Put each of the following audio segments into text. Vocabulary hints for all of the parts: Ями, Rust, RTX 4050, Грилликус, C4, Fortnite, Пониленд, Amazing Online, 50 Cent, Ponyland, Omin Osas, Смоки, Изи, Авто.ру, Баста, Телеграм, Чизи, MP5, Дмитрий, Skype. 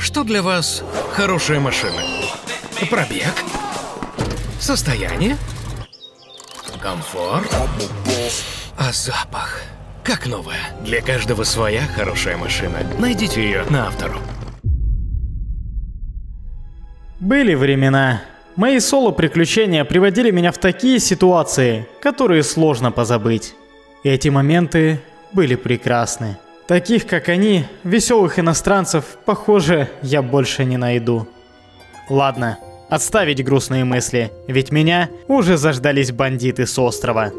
Что для вас хорошая машина? Пробег? Состояние? Комфорт? А запах? Как новая. Для каждого своя хорошая машина. Найдите ее на Авто.ру. Были времена. Мои соло-приключения приводили меня в такие ситуации, которые сложно позабыть. Эти моменты были прекрасны. Таких, как они, веселых иностранцев, похоже, я больше не найду. Ладно, отставить грустные мысли, ведь меня уже заждались бандиты с острова.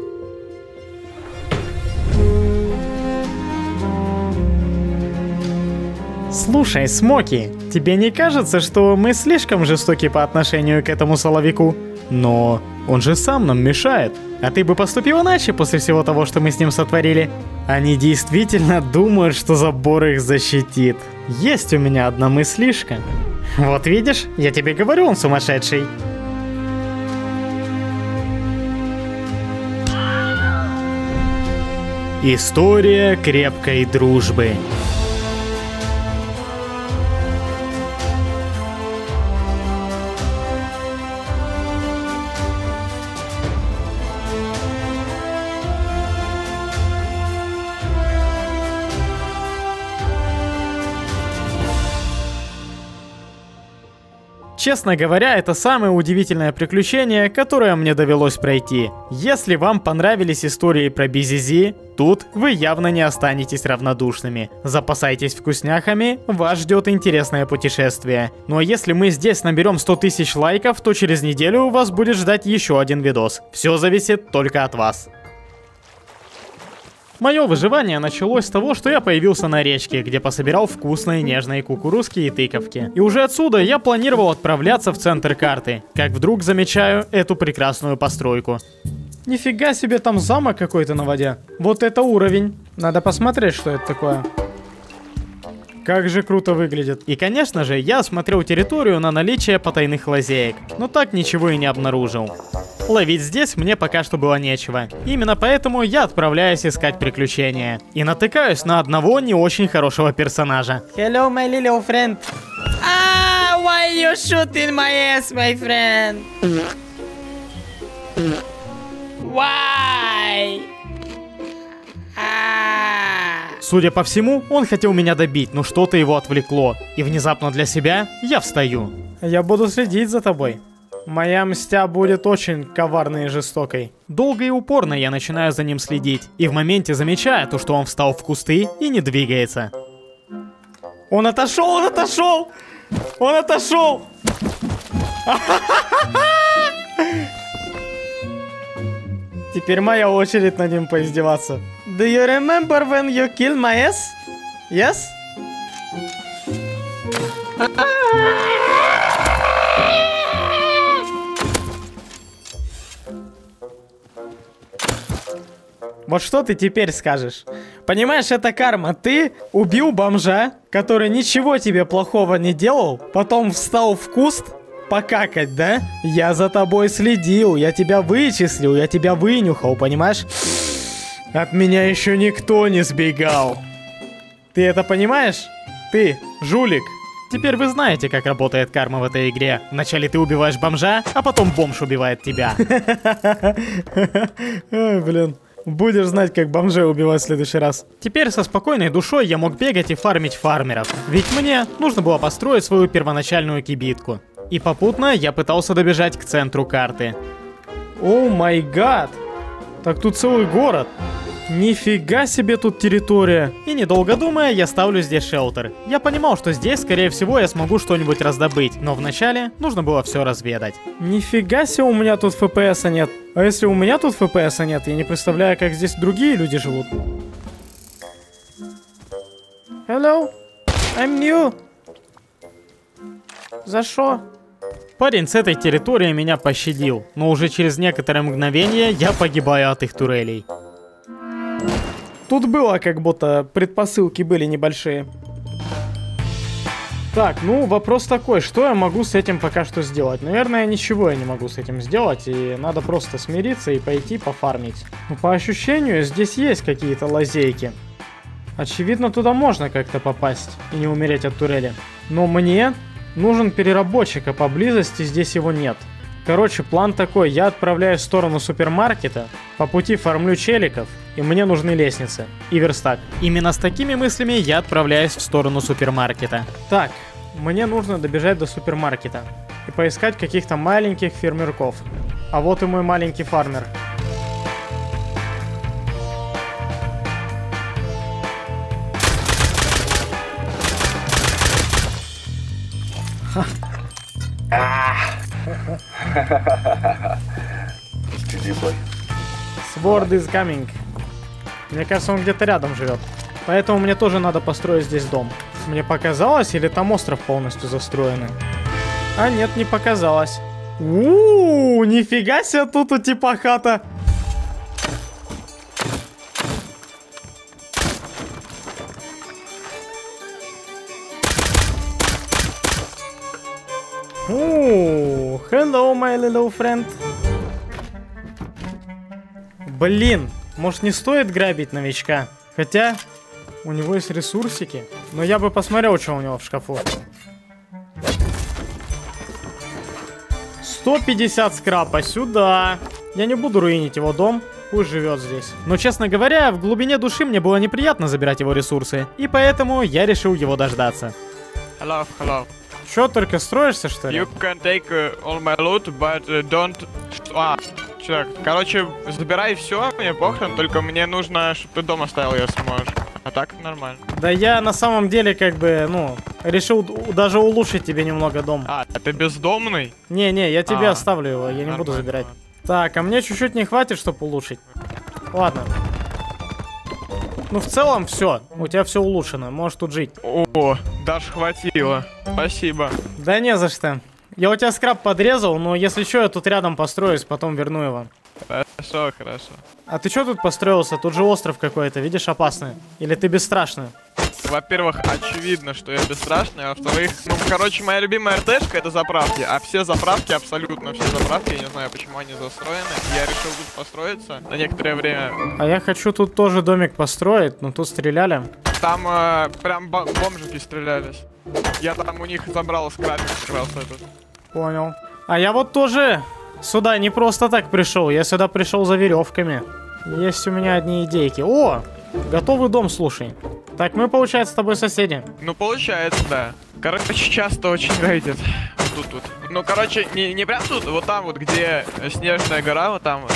Слушай, Смоки, тебе не кажется, что мы слишком жестоки по отношению к этому соловику? Но он же сам нам мешает. А ты бы поступил иначе после всего того, что мы с ним сотворили? Они действительно думают, что забор их защитит. Есть у меня одна мыслишка. Вот видишь, я тебе говорю, он сумасшедший. История крепкой дружбы. Честно говоря, это самое удивительное приключение, которое мне довелось пройти. Если вам понравились истории про Бизи, тут вы явно не останетесь равнодушными. Запасайтесь вкусняхами, вас ждет интересное путешествие. Ну а если мы здесь наберем 100 тысяч лайков, то через неделю вас будет ждать еще один видос. Все зависит только от вас. Мое выживание началось с того, что я появился на речке, где пособирал вкусные нежные кукурузки и тыковки. И уже отсюда я планировал отправляться в центр карты, как вдруг замечаю эту прекрасную постройку. Нифига себе, там замок какой-то на воде. Вот это уровень. Надо посмотреть, что это такое. Как же круто выглядит. И конечно же, я осмотрел территорию на наличие потайных лазеек, но так ничего и не обнаружил. Ловить здесь мне пока что было нечего. Именно поэтому я отправляюсь искать приключения. И натыкаюсь на одного не очень хорошего персонажа. Hello, my little friend. Ah, why you shooting my ass, my friend? Why? Судя по всему, он хотел меня добить, но что-то его отвлекло. И внезапно для себя я встаю. Я буду следить за тобой. Моя мстя будет очень коварной и жестокой. Долго и упорно я начинаю за ним следить. И в моменте замечаю то, что он встал в кусты и не двигается. Он отошел, он отошел! Он отошел! Теперь моя очередь над ним поиздеваться. Do you remember when you killed my ass? Yes? Вот что ты теперь скажешь? Понимаешь, это карма. Ты убил бомжа, который ничего тебе плохого не делал, потом встал в куст покакать, да? Я за тобой следил, я тебя вычислил, я тебя вынюхал, понимаешь? От меня еще никто не сбегал. Ты это понимаешь? Ты жулик. Теперь вы знаете, как работает карма в этой игре. Вначале ты убиваешь бомжа, а потом бомж убивает тебя. Блин. Будешь знать, как бомжей убивать в следующий раз. Теперь со спокойной душой я мог бегать и фармить фармеров. Ведь мне нужно было построить свою первоначальную кибитку. И попутно я пытался добежать к центру карты. О май гад! Так тут целый город. Нифига себе тут территория. И недолго думая, я ставлю здесь шелтер. Я понимал, что здесь, скорее всего, я смогу что-нибудь раздобыть. Но вначале нужно было все разведать. Нифига себе, у меня тут FPS-а нет. А если у меня тут FPS-а нет, я не представляю, как здесь другие люди живут. Hello, I'm new. За шо? Парень с этой территории меня пощадил, но уже через некоторое мгновение я погибаю от их турелей. Тут было как будто предпосылки были небольшие. Так, ну вопрос такой, что я могу с этим пока что сделать? Наверное, ничего я не могу с этим сделать, и надо просто смириться и пойти пофармить. Но по ощущению, здесь есть какие-то лазейки. Очевидно, туда можно как-то попасть и не умереть от турели. Но мне нужен переработчик, а поблизости здесь его нет. Короче, план такой. Я отправляюсь в сторону супермаркета, по пути фармлю челиков, и мне нужны лестницы и верстак. Именно с такими мыслями я отправляюсь в сторону супермаркета. Так, мне нужно добежать до супермаркета и поискать каких-то маленьких фермерков. А вот и мой маленький фармер. Sword is coming. Мне кажется, он где-то рядом живет. Поэтому мне тоже надо построить здесь дом. Мне показалось, или там остров полностью застроенный? А нет, не показалось. У-у-у, нифига себе тут у типа хата. Hello, my little friend. Блин, может не стоит грабить новичка? Хотя, у него есть ресурсики. Но я бы посмотрел, что у него в шкафу. 150 скрапа сюда. Я не буду руинить его дом. Пусть живет здесь. Но, честно говоря, в глубине души мне было неприятно забирать его ресурсы. И поэтому я решил его дождаться. Hello, hello. Чё, только строишься, что ли? You can take all my loot, but don't... Чувак, короче, забирай все, мне похрен, только мне нужно, чтобы ты дом оставил, если сможешь. А так нормально. Да я на самом деле, как бы, ну, решил даже улучшить тебе немного дом. А, ты бездомный? Не, я тебе оставлю его, я не буду забирать. Так, а мне чуть-чуть не хватит, чтобы улучшить. Ладно. Ну, в целом, все. У тебя все улучшено. Можешь тут жить. О, даже хватило. Спасибо. Да не за что. Я у тебя скраб подрезал, но если что, я тут рядом построюсь, потом верну его. Хорошо, хорошо. А ты что тут построился? Тут же остров какой-то, видишь, опасный. Или ты бесстрашный? Во-первых, очевидно, что я бесстрашный, а во-вторых, ну, короче, моя любимая РТшка — это заправки, а все заправки, абсолютно все заправки, я не знаю, почему они застроены, я решил тут построиться на некоторое время. А я хочу тут тоже домик построить, но тут стреляли. Там прям бомжики стрелялись. Я там у них забрал скрабик как раз этот. Понял. А я вот тоже сюда не просто так пришел, я сюда пришел за веревками. Есть у меня одни идейки. О, готовый дом, слушай. Так, мы, получается, с тобой соседи. Ну, получается, да. Короче, часто очень гайдит. Вот тут. Ну, короче, не прям тут, вот там вот, где снежная гора, вот там вот.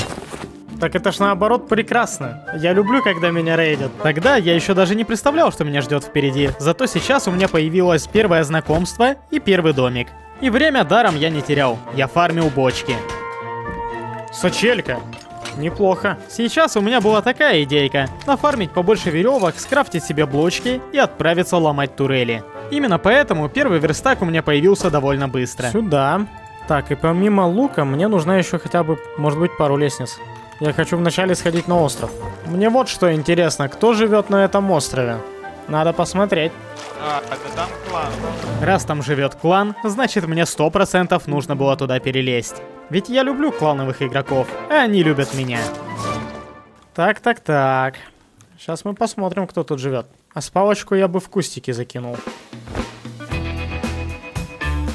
Так это ж наоборот прекрасно. Я люблю, когда меня рейдят. Тогда я еще даже не представлял, что меня ждет впереди. Зато сейчас у меня появилось первое знакомство и первый домик. И время даром я не терял. Я фармил бочки. Сочелька. Неплохо. Сейчас у меня была такая идейка. Нафармить побольше веревок, скрафтить себе блочки и отправиться ломать турели. Именно поэтому первый верстак у меня появился довольно быстро. Сюда. Так, и помимо лука мне нужна еще хотя бы, может быть, пару лестниц. Я хочу вначале сходить на остров. Мне вот что интересно, кто живет на этом острове? Надо посмотреть. А, это там клан. Раз там живет клан, значит мне 100% нужно было туда перелезть. Ведь я люблю клановых игроков, а они любят меня. Так. Сейчас мы посмотрим, кто тут живет. А с палочку я бы в кустики закинул.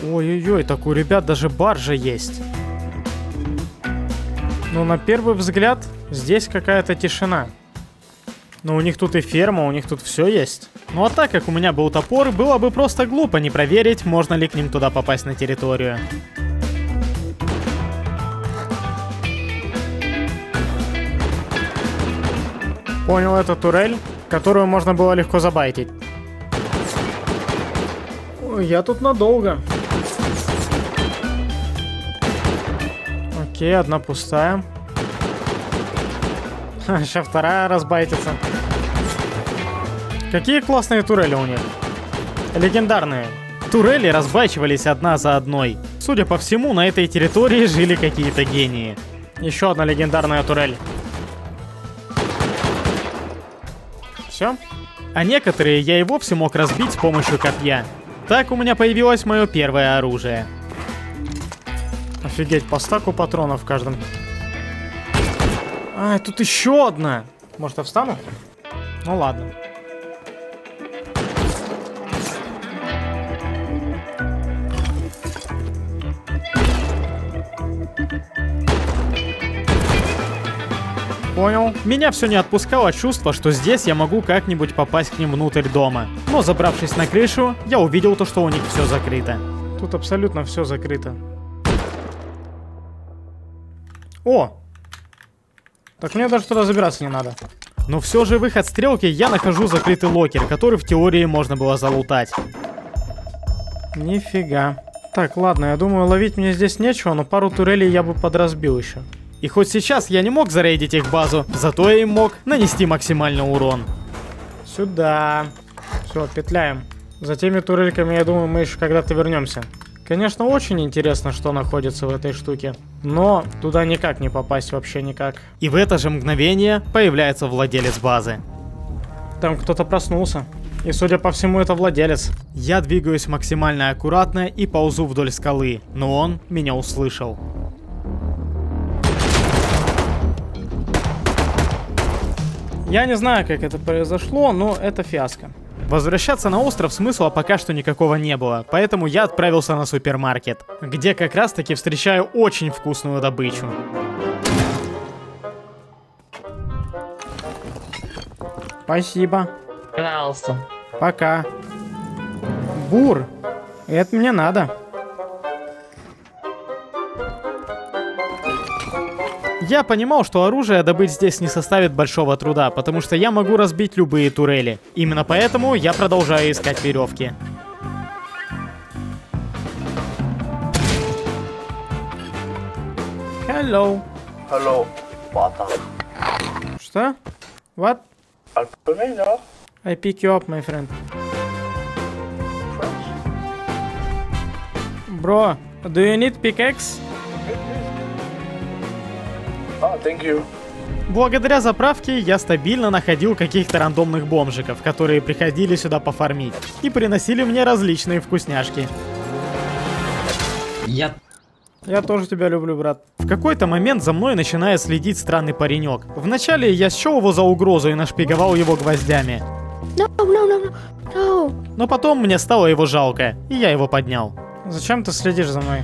Ой-ой-ой, так у ребят даже баржа есть. Но на первый взгляд здесь какая-то тишина. Но у них тут и ферма, у них тут все есть. Ну а так как у меня был топор, было бы просто глупо не проверить, можно ли к ним туда попасть на территорию. Понял, это турель, которую можно было легко забайтить. Ой, я тут надолго. Окей, одна пустая. Сейчас вторая разбайтится. Какие классные турели у них. Легендарные. Турели разбайчивались одна за одной. Судя по всему, на этой территории жили какие-то гении. Еще одна легендарная турель. Все. А некоторые я и вовсе мог разбить с помощью копья. Так у меня появилось мое первое оружие. Офигеть, по стаку патронов в каждом. А, тут еще одна. Может, я встану? Ну ладно. понял. Меня все не отпускало чувство, что здесь я могу как-нибудь попасть к ним внутрь дома. Но забравшись на крышу, я увидел то, что у них все закрыто. Тут абсолютно все закрыто. О! Так мне даже туда забираться не надо. Но все же выход стрелки я нахожу закрытый локер, который в теории можно было залутать. Нифига. Так, ладно, я думаю, ловить мне здесь нечего, но пару турелей я бы подразбил еще. И хоть сейчас я не мог зарейдить их базу, зато я им мог нанести максимальный урон. Сюда. Все, петляем. За теми турельками, я думаю, мы еще когда-то вернемся. Конечно, очень интересно, что находится в этой штуке, но туда никак не попасть, вообще никак. И в это же мгновение появляется владелец базы. Там кто-то проснулся. И, судя по всему, это владелец. Я двигаюсь максимально аккуратно и ползу вдоль скалы, но он меня услышал. Я не знаю, как это произошло, но это фиаско. Возвращаться на остров смысла пока что никакого не было, поэтому я отправился на супермаркет, где как раз-таки встречаю очень вкусную добычу. Спасибо. Пожалуйста. Пока. Бур, это мне надо. Я понимал, что оружие добыть здесь не составит большого труда, потому что я могу разбить любые турели. Именно поэтому я продолжаю искать веревки. Hello. Hello. Что? What? I pick you up, my friend. Bro, do you need pickaxe? Oh, thank you. Благодаря заправке я стабильно находил каких-то рандомных бомжиков, которые приходили сюда пофармить и приносили мне различные вкусняшки. Я тоже тебя люблю, брат. В какой-то момент за мной начинает следить странный паренек. Вначале я счел его за угрозу и нашпиговал его гвоздями. No. Но потом мне стало его жалко, и я его поднял. Зачем ты следишь за мной?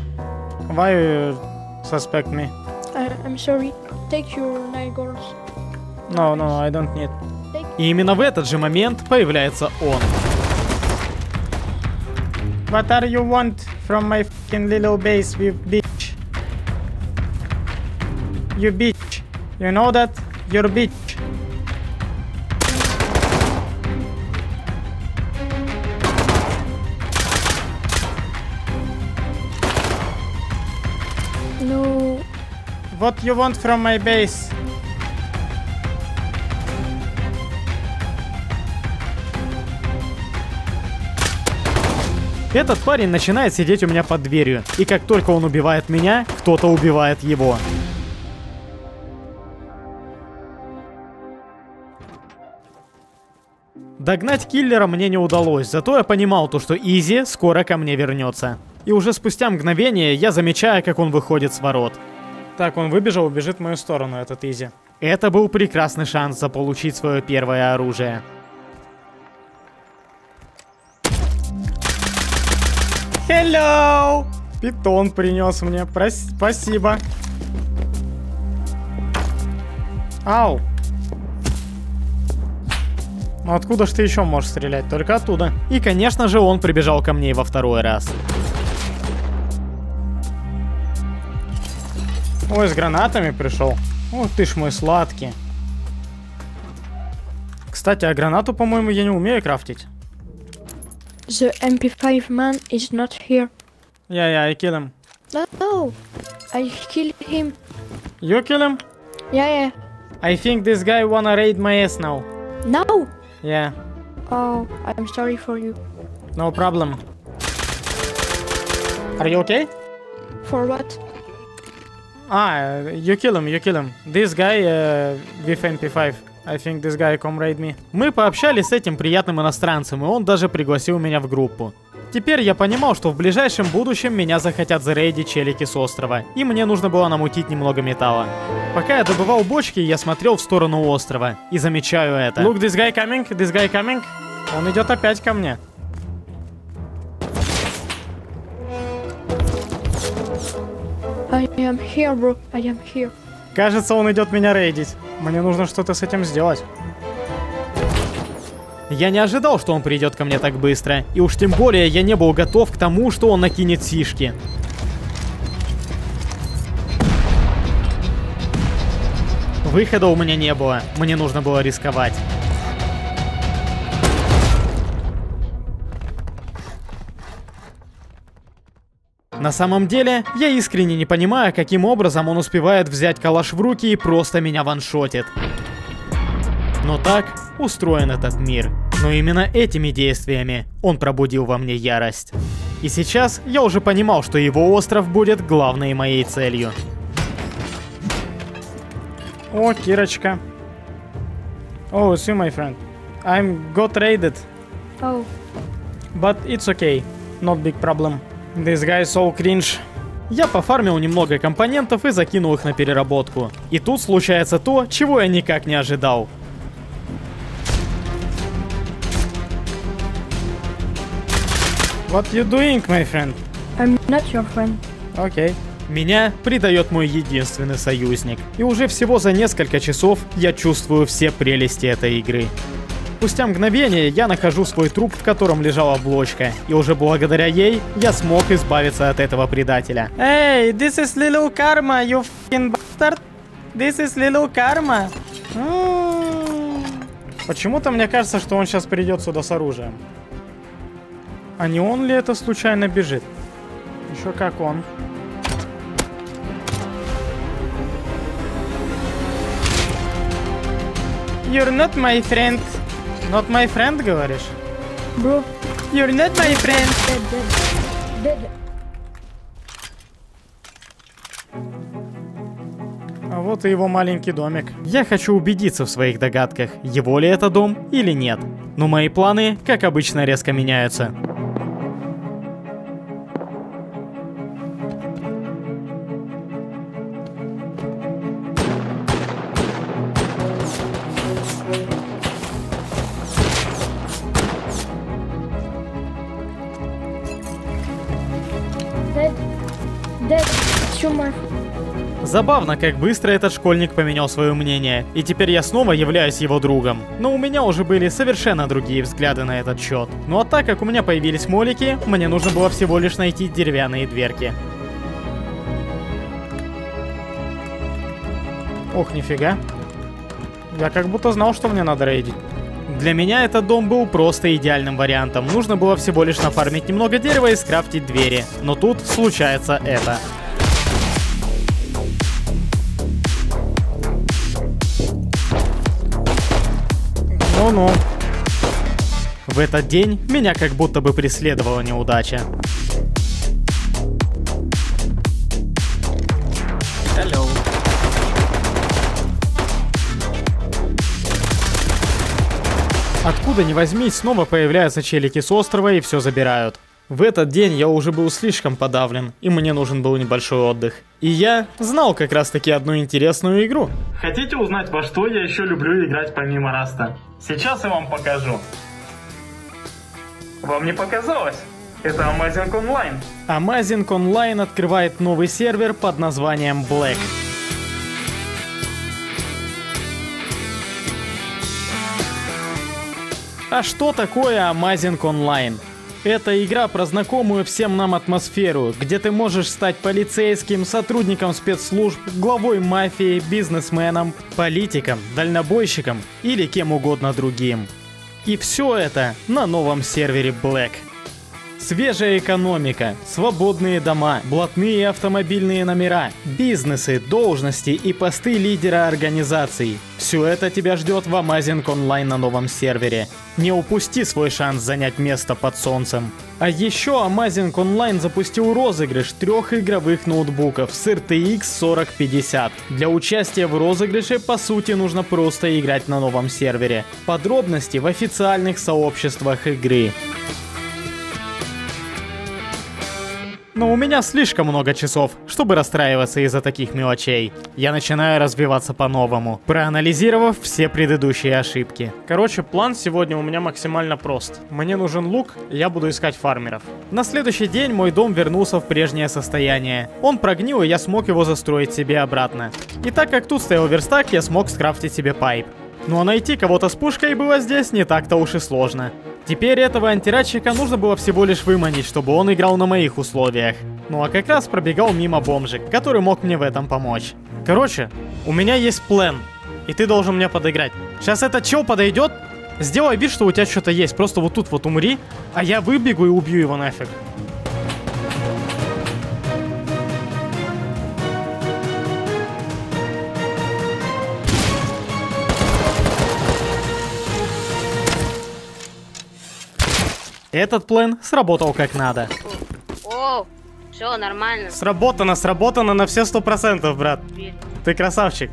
Why you suspect me? I'm sorry. Take your nightgowns. No, I don't need. И именно в этот же момент появляется он. What are you want from my fucking little base, you bitch? You bitch. You know that? You're bitch. No. What you want from my base? Этот парень начинает сидеть у меня под дверью, и как только он убивает меня, кто-то убивает его. Догнать киллера мне не удалось, зато я понимал то, что Изи скоро ко мне вернется. И уже спустя мгновение я замечаю, как он выходит с ворот. Так, он выбежал, бежит в мою сторону, этот Изи. Это был прекрасный шанс заполучить свое первое оружие. Hello! Питон принес мне. Спасибо. Ау. Ну откуда ж ты еще можешь стрелять? Только оттуда. И, конечно же, он прибежал ко мне во второй раз. Ой, с гранатами пришел. Ох ты ж мой сладкий. Кстати, а гранату, по-моему, я не умею крафтить. The MP5 man is not here. Yeah, I kill him. No, I kill him. You kill him? Yeah. I think this guy wanna raid my ass now. No. Yeah. Oh, I'm sorry for you. No problem. Are you okay? For what? You kill him. This guy with MP5. I think this guy come raid me. Мы пообщались с этим приятным иностранцем, и он даже пригласил меня в группу. Теперь я понимал, что в ближайшем будущем меня захотят зарейдить челики с острова, и мне нужно было намутить немного металла. Пока я добывал бочки, я смотрел в сторону острова, и замечаю это. Look, this guy coming. Он идет опять ко мне. I am here, bro. Кажется, он идет меня рейдить. Мне нужно что-то с этим сделать. Я не ожидал, что он придет ко мне так быстро. И уж тем более я не был готов к тому, что он накинет сишки. Выхода у меня не было. Мне нужно было рисковать. На самом деле, я искренне не понимаю, каким образом он успевает взять калаш в руки и просто меня ваншотит. Но так устроен этот мир. Но именно этими действиями он пробудил во мне ярость. И сейчас я уже понимал, что его остров будет главной моей целью. О, Кирочка. О, it's you, my friend. I'm got raided. Oh. But it's okay. Not big problem. This guy is so cringe. Я пофармил немного компонентов и закинул их на переработку. И тут случается то, чего я никак не ожидал. What you doing, my friend? I'm not your friend. Okay. Меня предает мой единственный союзник. И уже всего за несколько часов я чувствую все прелести этой игры. Спустя мгновение я нахожу свой труп, в котором лежала блочка. И уже благодаря ей я смог избавиться от этого предателя. Эй, this is little karma, you fucking bastard. This is little karma. Почему-то мне кажется, что он сейчас придет сюда с оружием. А не он ли это случайно бежит? Еще как он. You're not my friend. Not my friend, говоришь? Bro. You're not my friend. А вот и его маленький домик. Я хочу убедиться в своих догадках, его ли это дом или нет. Но мои планы, как обычно, резко меняются. Забавно, как быстро этот школьник поменял свое мнение, и теперь я снова являюсь его другом. Но у меня уже были совершенно другие взгляды на этот счет. Ну а так как у меня появились молики, мне нужно было всего лишь найти деревянные дверки. Ох, нифига. Я как будто знал, что мне надо рейдить. Для меня этот дом был просто идеальным вариантом. Нужно было всего лишь нафармить немного дерева и скрафтить двери. Но тут случается это. Ну-ну. В этот день меня как будто бы преследовала неудача. Hello. Откуда ни возьмись, снова появляются челики с острова и все забирают. В этот день я уже был слишком подавлен, и мне нужен был небольшой отдых. И я знал как раз таки одну интересную игру. Хотите узнать, во что я еще люблю играть помимо Раста? Сейчас я вам покажу. Вам не показалось? Это Amazing Online. Amazing Online открывает новый сервер под названием Black. А что такое Amazing Online? Это игра про знакомую всем нам атмосферу, где ты можешь стать полицейским, сотрудником спецслужб, главой мафии, бизнесменом, политиком, дальнобойщиком или кем угодно другим. И все это на новом сервере Black. Свежая экономика, свободные дома, блатные автомобильные номера, бизнесы, должности и посты лидера организаций. Все это тебя ждет в Amazing Online на новом сервере. Не упусти свой шанс занять место под солнцем. А еще Amazing Online запустил розыгрыш 3 игровых ноутбуков с RTX 4050. Для участия в розыгрыше, по сути, нужно просто играть на новом сервере. Подробности в официальных сообществах игры. Но у меня слишком много часов, чтобы расстраиваться из-за таких мелочей, я начинаю развиваться по-новому, проанализировав все предыдущие ошибки. Короче, план сегодня у меня максимально прост. Мне нужен лук, я буду искать фармеров. На следующий день мой дом вернулся в прежнее состояние. Он прогнил, и я смог его застроить себе обратно. И так как тут стоял верстак, я смог скрафтить себе пайп. Ну а найти кого-то с пушкой было здесь не так-то уж и сложно. Теперь этого антирадчика нужно было всего лишь выманить, чтобы он играл на моих условиях. Ну а как раз пробегал мимо бомжик, который мог мне в этом помочь. Короче, у меня есть план, и ты должен мне подыграть. Сейчас этот чел подойдет, сделай вид, что у тебя что-то есть, просто вот тут вот умри, а я выбегу и убью его нафиг. Этот план сработал как надо. О, все нормально. Сработано на все 100%, брат. Ты красавчик.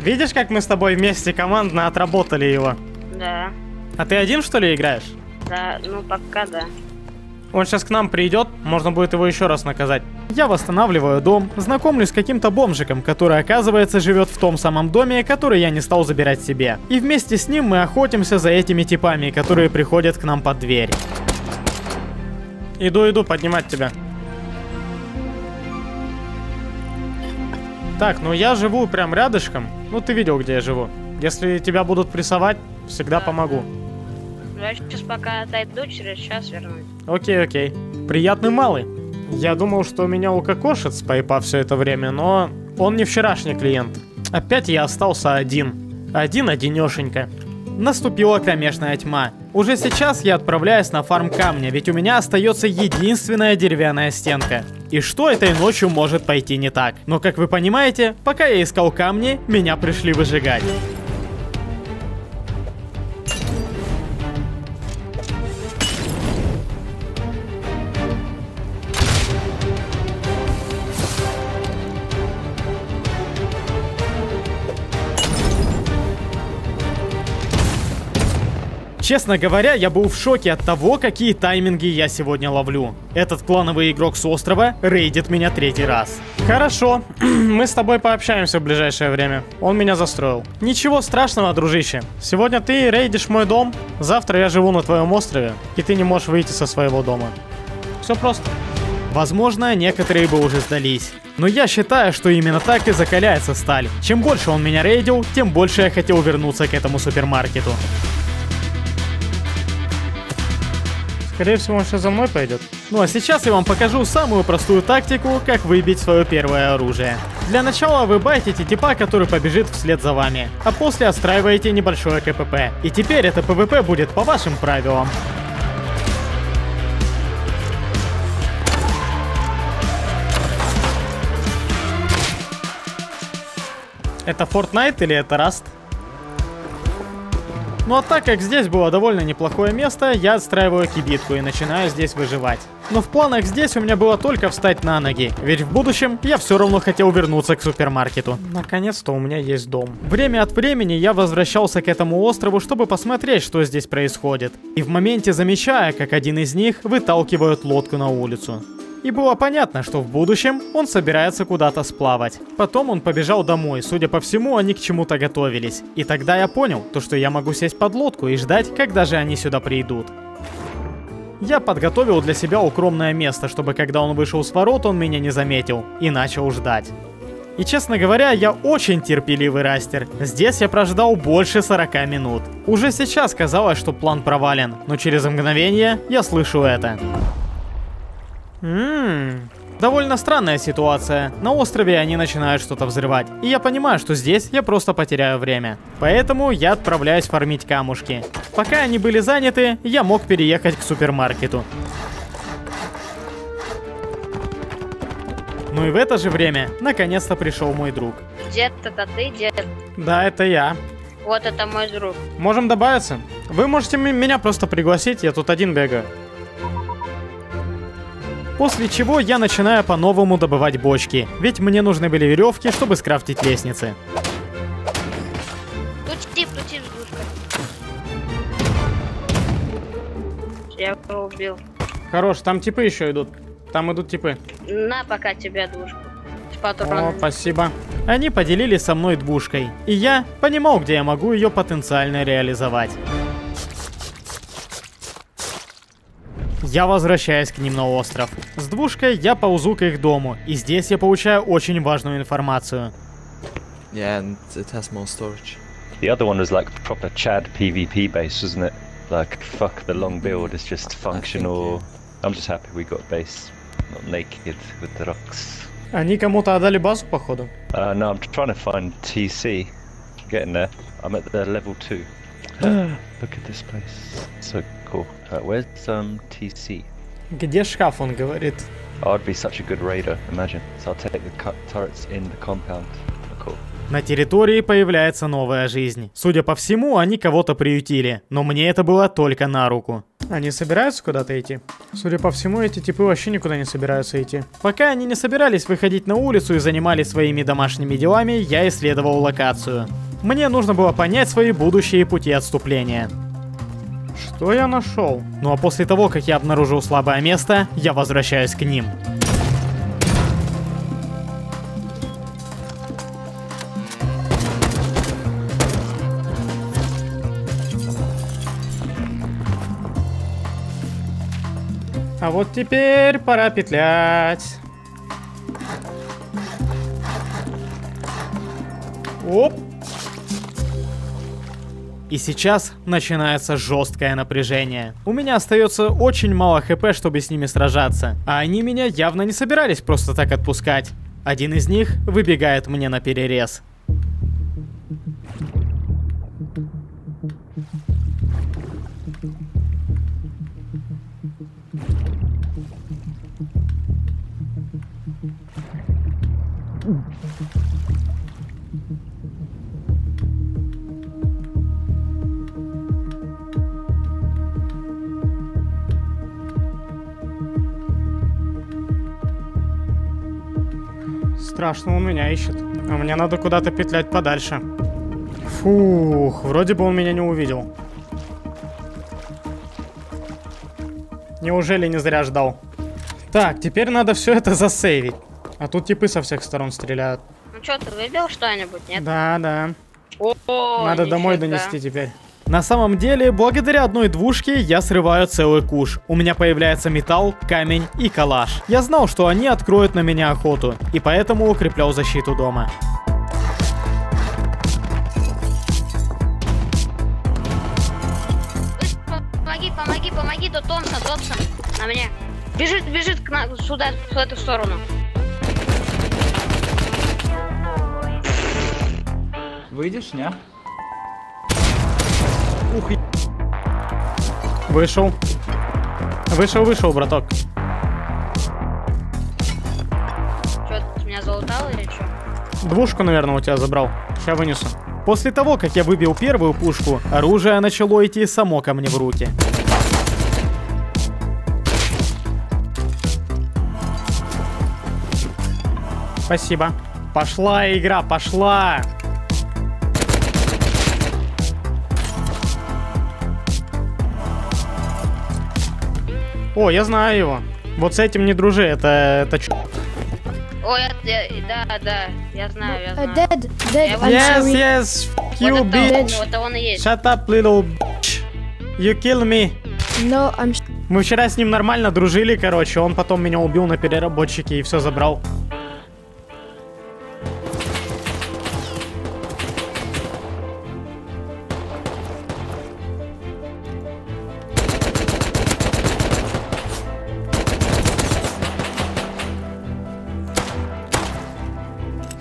Видишь, как мы с тобой вместе командно отработали его? Да. А ты один, что ли, играешь? Да, ну пока да. Он сейчас к нам придет, можно будет его еще раз наказать. Я восстанавливаю дом, знакомлюсь с каким-то бомжиком, который, оказывается, живет в том самом доме, который я не стал забирать себе. И вместе с ним мы охотимся за этими типами, которые приходят к нам под дверь. Иду поднимать тебя. Так, ну я живу прям рядышком. Ну ты видел, где я живу. Если тебя будут прессовать, всегда помогу. Я сейчас пока отойду, через час вернусь. Окей. Приятный малый. Я думал, что меня укокошит с пайпа все это время, но он не вчерашний клиент. Опять я остался один. Один-одинешенько. Наступила кромешная тьма. Уже сейчас я отправляюсь на фарм камня, ведь у меня остается единственная деревянная стенка. И что этой ночью может пойти не так? Но, как вы понимаете, пока я искал камни, меня пришли выжигать. Честно говоря, я был в шоке от того, какие тайминги я сегодня ловлю. Этот клановый игрок с острова рейдит меня третий раз. Хорошо, мы с тобой пообщаемся в ближайшее время. Он меня застроил. Ничего страшного, дружище. Сегодня ты рейдишь мой дом, завтра я живу на твоем острове, и ты не можешь выйти со своего дома. Все просто. Возможно, некоторые бы уже сдались. Но я считаю, что именно так и закаляется сталь. Чем больше он меня рейдил, тем больше я хотел вернуться к этому супермаркету. Скорее всего, он сейчас за мной пойдет. Ну а сейчас я вам покажу самую простую тактику, как выбить свое первое оружие. Для начала вы байтите типа, который побежит вслед за вами, а после отстраиваете небольшое КПП. И теперь это ПВП будет по вашим правилам. Это Fortnite или это Rust? Ну а так как здесь было довольно неплохое место, я отстраиваю кибитку и начинаю здесь выживать. Но в планах здесь у меня было только встать на ноги, ведь в будущем я все равно хотел вернуться к супермаркету. Наконец-то у меня есть дом. Время от времени я возвращался к этому острову, чтобы посмотреть, что здесь происходит. И в моменте замечаю, как один из них выталкивает лодку на улицу. И было понятно, что в будущем он собирается куда-то сплавать. Потом он побежал домой, судя по всему, они к чему-то готовились. И тогда я понял, то что я могу сесть под лодку и ждать, когда же они сюда придут. Я подготовил для себя укромное место, чтобы когда он вышел с ворот, он меня не заметил, и начал ждать. И честно говоря, я очень терпеливый растер. Здесь я прождал больше 40 минут. Уже сейчас казалось, что план провален, но через мгновение я слышу это. Довольно странная ситуация. На острове они начинают что-то взрывать. И я понимаю, что здесь я просто потеряю время. Поэтому я отправляюсь фармить камушки. Пока они были заняты, я мог переехать к супермаркету. Ну и в это же время, наконец-то пришел мой друг. Дед, это ты, дед? Да, это я. Вот это мой друг. Можем добавиться? Вы можете меня просто пригласить, я тут один бегаю. После чего я начинаю по-новому добывать бочки, ведь мне нужны были веревки, чтобы скрафтить лестницы. Крути, жгушка. Я его убил. Хорош, там типы еще идут. Там идут типы. На пока тебе двушку. патрон. О, спасибо. Они поделились со мной двушкой, и я понимал, где я могу ее потенциально реализовать. Я возвращаюсь к ним на остров. С двушкой я ползу к их дому, и здесь я получаю очень важную информацию. The other one was like proper Chad PvP base, wasn't it? Like, fuck the long build, it's just functional. I'm just happy we got base, not naked with the rocks. Они кому-то отдали базу, походу? No, I'm trying to find TC. I'm getting there. I'm at the level 2. Look at this place. So cool. Where's TC? Где шкаф, он говорит? I'd be such a good raider, imagine. So I'll take the turrets in the compound. Cool. На территории появляется новая жизнь. Судя по всему, они кого-то приютили. Но мне это было только на руку. Они собираются куда-то идти? Судя по всему, эти типы вообще никуда не собираются идти. Пока они не собирались выходить на улицу и занимались своими домашними делами, я исследовал локацию. Мне нужно было понять свои будущие пути отступления. Что я нашел? Ну а после того, как я обнаружил слабое место, я возвращаюсь к ним. А вот теперь пора петлять. Оп. И сейчас начинается жесткое напряжение. У меня остается очень мало хп, чтобы с ними сражаться. А они меня явно не собирались просто так отпускать. Один из них выбегает мне на перерез. Страшно, он меня ищет. А мне надо куда-то петлять подальше. Фух, вроде бы он меня не увидел. Неужели не зря ждал? Так, теперь надо все это засейвить. А тут типы со всех сторон стреляют. Ну что, ты выбил что-нибудь, нет? Да, да. О-о-о, надо домой донести теперь. На самом деле, благодаря одной двушке я срываю целый куш. У меня появляется металл, камень и калаш. Я знал, что они откроют на меня охоту, и поэтому укреплял защиту дома. Помоги, помоги, помоги, тут Томсон на мне. Бежит, бежит к нам, сюда, в эту сторону. Выйдешь, не? Ух, вышел. Вышел, вышел, браток. Чё, ты меня залутал или чё? Двушку, наверное, у тебя забрал. Сейчас вынесу. После того, как я выбил первую пушку, оружие начало идти само ко мне в руки. Спасибо. Пошла игра, пошла! О, я знаю его. Вот с этим не дружи, это чё? О, да, я знаю. Yes, f*** you, bitch. Shut up, little bitch. You kill me. No, I'm... Мы вчера с ним нормально дружили, короче. Он потом меня убил на переработчике и все забрал.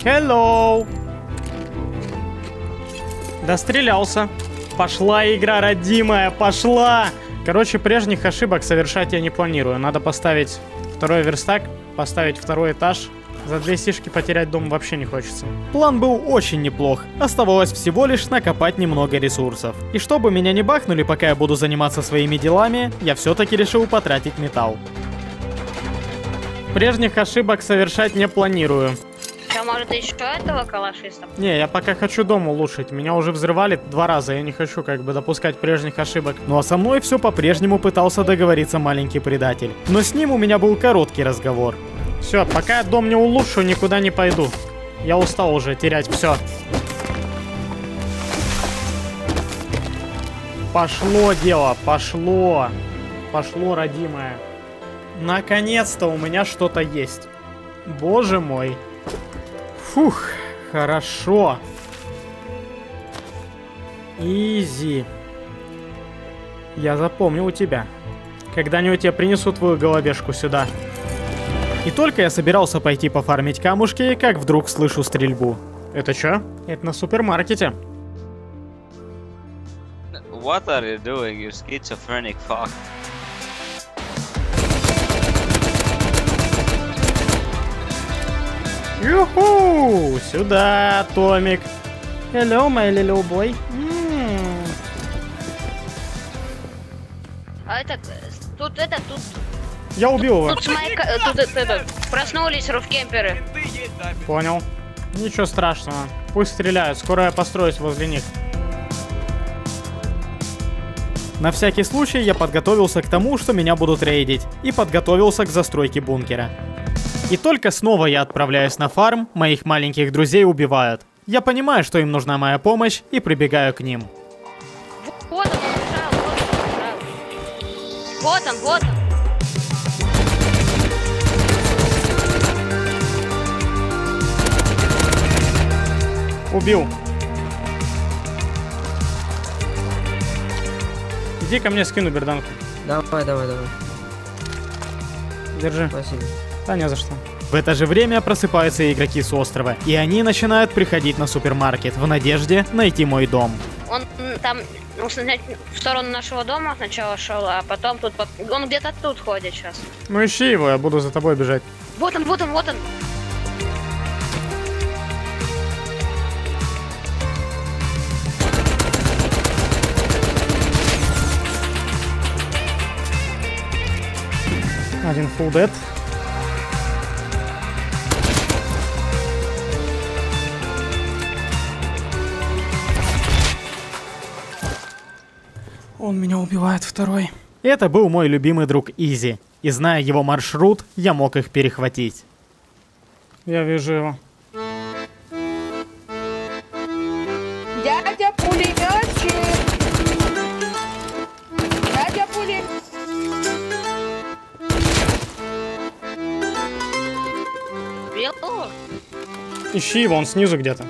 Hello. Дострелялся. Пошла игра, родимая, пошла. Короче, прежних ошибок совершать я не планирую. Надо поставить второй верстак, поставить второй этаж. За 2 сишки потерять дом вообще не хочется. План был очень неплох. Оставалось всего лишь накопать немного ресурсов. И чтобы меня не бахнули, пока я буду заниматься своими делами, я все-таки решил потратить металл. Прежних ошибок совершать не планирую. Может, еще этого калашиста? Не, я пока хочу дом улучшить. Меня уже взрывали 2 раза. Я не хочу как бы допускать прежних ошибок. Ну а со мной все по-прежнему пытался договориться маленький предатель. Но с ним у меня был короткий разговор. Все, пока я дом не улучшу, никуда не пойду. Я устал уже терять все. Пошло дело, пошло. Пошло, родимое. Наконец-то у меня что-то есть. Боже мой. Фух, хорошо. Изи. Я запомню у тебя. Когда-нибудь я принесу твою головешку сюда. И только я собирался пойти пофармить камушки, как вдруг слышу стрельбу. Это чё? Это на супермаркете. What are you doing, you schizophrenic fuck? Юху! Сюда, Томик. Hello, my little boy. А это, тут... Я убил его. Проснулись руфкемперы. Понял. Ничего страшного. Пусть стреляют, скоро я построюсь возле них. На всякий случай я подготовился к тому, что меня будут рейдить, и подготовился к застройке бункера. И только снова я отправляюсь на фарм, моих маленьких друзей убивают. Я понимаю, что им нужна моя помощь, и прибегаю к ним. Вот он убежал, вот он убежал. Вот он, вот он. Убил. Иди ко мне, скину берданку. Давай, давай, давай. Держи. Спасибо. Да не за что. В это же время просыпаются игроки с острова, и они начинают приходить на супермаркет в надежде найти мой дом. Он там в сторону нашего дома сначала шел, а потом тут... Он где-то тут ходит сейчас. Ну ищи его, я буду за тобой бежать. Вот он, вот он, вот он. Один full dead. Он меня убивает, второй. Это был мой любимый друг Изи. И зная его маршрут, я мог их перехватить. Я вижу его. Дядя пулеметчик! Дядя пулеметчик! Ищи его, он снизу где-то.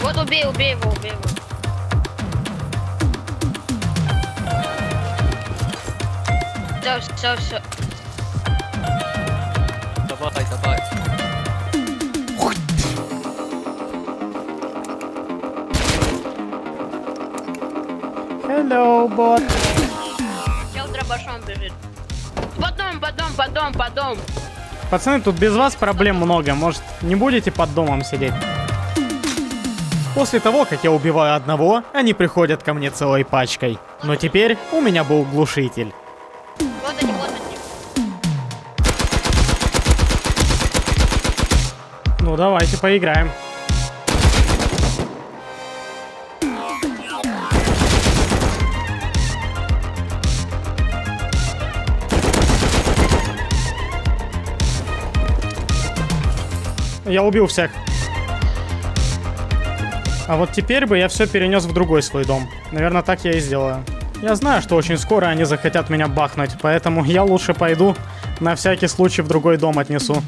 Вот убей его, убей его. Все, все. Давай, давай. Hello, бот. Чел дробашом бежит. Под дом. Пацаны, тут без вас проблем много. Может, не будете под домом сидеть? После того, как я убиваю одного, они приходят ко мне целой пачкой. Но теперь у меня был глушитель. Ну давайте поиграем. Я убил всех. А вот теперь бы я все перенес в другой свой дом. Наверное, так я и сделаю. Я знаю, что очень скоро они захотят меня бахнуть, поэтому я лучше пойду на всякий случай в другой дом отнесу.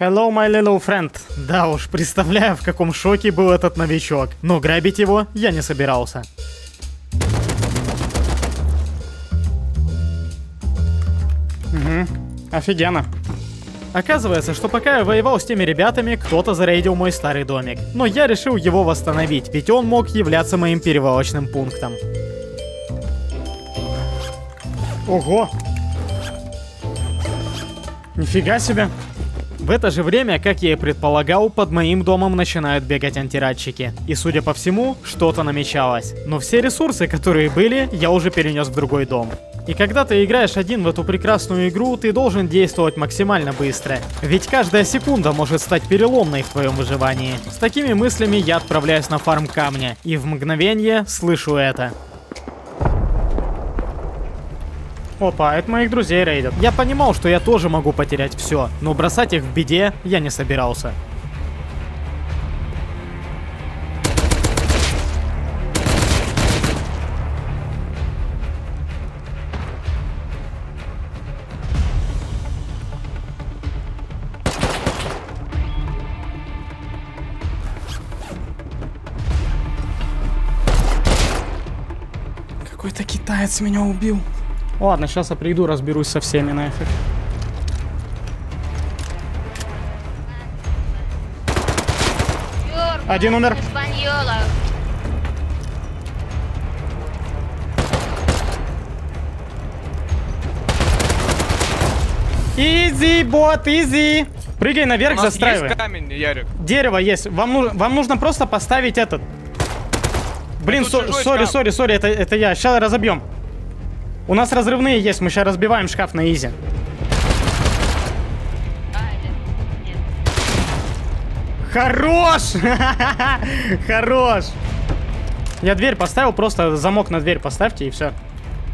Hello, my little friend. Да уж, представляю, в каком шоке был этот новичок. Но грабить его я не собирался. Угу, офигенно. Оказывается, что пока я воевал с теми ребятами, кто-то зарейдил мой старый домик. Но я решил его восстановить, ведь он мог являться моим перевалочным пунктом. Ого! Нифига себе. В это же время, как я и предполагал, под моим домом начинают бегать антирадчики. И судя по всему, что-то намечалось. Но все ресурсы, которые были, я уже перенес в другой дом. И когда ты играешь один в эту прекрасную игру, ты должен действовать максимально быстро. Ведь каждая секунда может стать переломной в твоем выживании. С такими мыслями я отправляюсь на фарм камня. И в мгновение слышу это. Опа, это моих друзей рейдят. Я понимал, что я тоже могу потерять все, но бросать их в беде я не собирался. Какой-то китаец меня убил. Ладно, сейчас я приду, разберусь со всеми нафиг. Один умер. Изи, бот, изи. Прыгай наверх, застраивай. Есть камень, Ярик. Дерево есть. Вам нужно просто поставить этот. Блин, сори, это я. Сейчас разобьем. У нас разрывные есть, мы сейчас разбиваем шкаф на изи. Хорош! Хорош! Я дверь поставил, просто замок на дверь поставьте и все.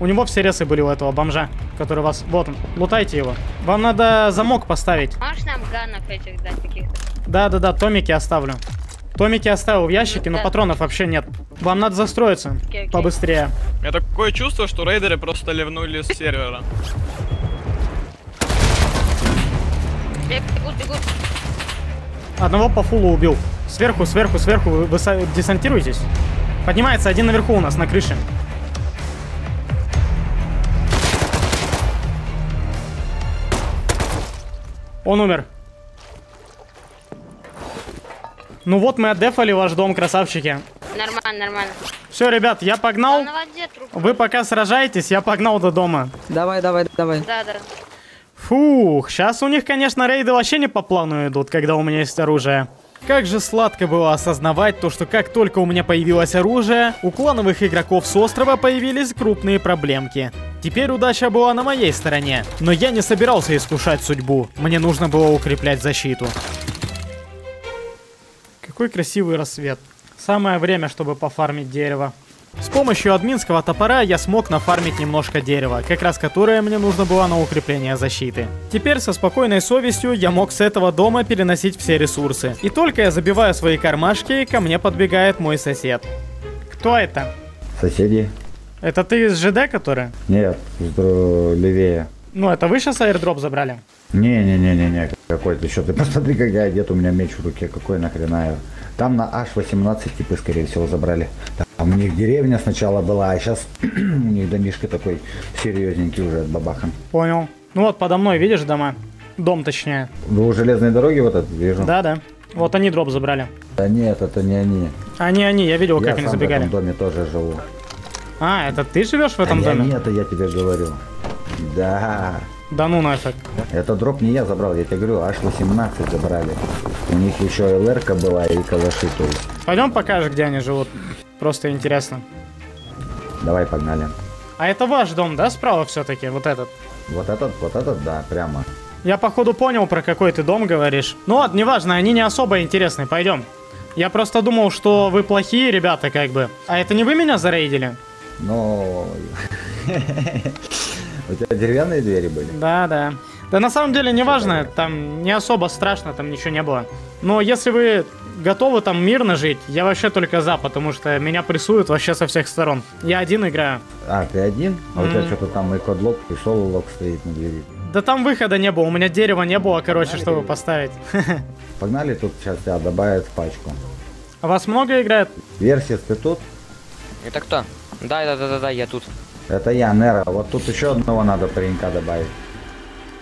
У него все ресы были у этого бомжа, который вас... Вот он, лутайте его. Вам надо замок поставить. Можешь нам ганов этих дать каких-то? Да, томики оставлю. Томики оставил в ящике, но патронов вообще нет. Вам надо застроиться побыстрее. У меня такое чувство, что рейдеры просто ливнули с сервера. Бегут. Одного по фулу убил. Сверху. Вы десантируетесь. Поднимается один наверху у нас, на крыше. Он умер. Ну вот мы отдефали ваш дом, красавчики. Нормально. Все, ребят, я погнал. Да, воде, вы пока сражаетесь, я погнал до дома. Давай. Да. Фух, сейчас у них, конечно, рейды вообще не по плану идут, когда у меня есть оружие. Как же сладко было осознавать то, что как только у меня появилось оружие, у клановых игроков с острова появились крупные проблемки. Теперь удача была на моей стороне, но я не собирался искушать судьбу. Мне нужно было укреплять защиту. Какой красивый рассвет. Самое время, чтобы пофармить дерево. С помощью админского топора я смог нафармить немножко дерева, как раз которое мне нужно было на укрепление защиты. Теперь со спокойной совестью я мог с этого дома переносить все ресурсы. И только я забиваю свои кармашки, ко мне подбегает мой сосед. Кто это? Соседи. Это ты из ЖД, который? Нет, левее. Ну, это вы сейчас аирдроп забрали? Не-не-не-не-не, какой ты счет? Ты посмотри, как я одет, у меня меч в руке, какой нахрена я. Там на H18 типы, скорее всего, забрали. Там у них деревня сначала была, а сейчас у них домишка такой серьезненький уже от бабаха. Понял. Ну вот, подо мной, видишь, дома? Дом, точнее. Вы у железной дороги вот этот, вижу? Да. Вот они дроп забрали. Да нет, это не они. Они, я видел, как они забегали. Я в этом доме тоже живу. А, это ты живешь в этом доме? Нет, это я тебе говорю. Да. Да ну нафиг. Это дроп не я забрал, я тебе говорю, аж 18 забрали. У них еще и ЛР-ка была, и калаши, то есть. Пойдем покажешь, где они живут. Просто интересно. Давай, погнали. А это ваш дом, да, справа все-таки? Вот этот? Вот этот, да, прямо. Я, походу, понял, про какой ты дом говоришь. Ну ладно, неважно, они не особо интересны, пойдем. Я просто думал, что вы плохие ребята, как бы. А это не вы меня зарейдили? Ну... У тебя деревянные двери были? Да. Да на самом деле не важно, там не особо страшно, там ничего не было. Но если вы готовы там мирно жить, я вообще только за, потому что меня прессуют вообще со всех сторон. Я один играю. А, ты один? А у тебя что-то там и кодлок, и соло-лок стоит на двери. Да там выхода не было, у меня дерева не было, короче, чтобы поставить. Погнали, тут сейчас тебя добавят в пачку. А вас много играет? Версис, ты тут? Это кто? Да, я тут. Это я, Нера. Вот тут еще одного надо паренька добавить.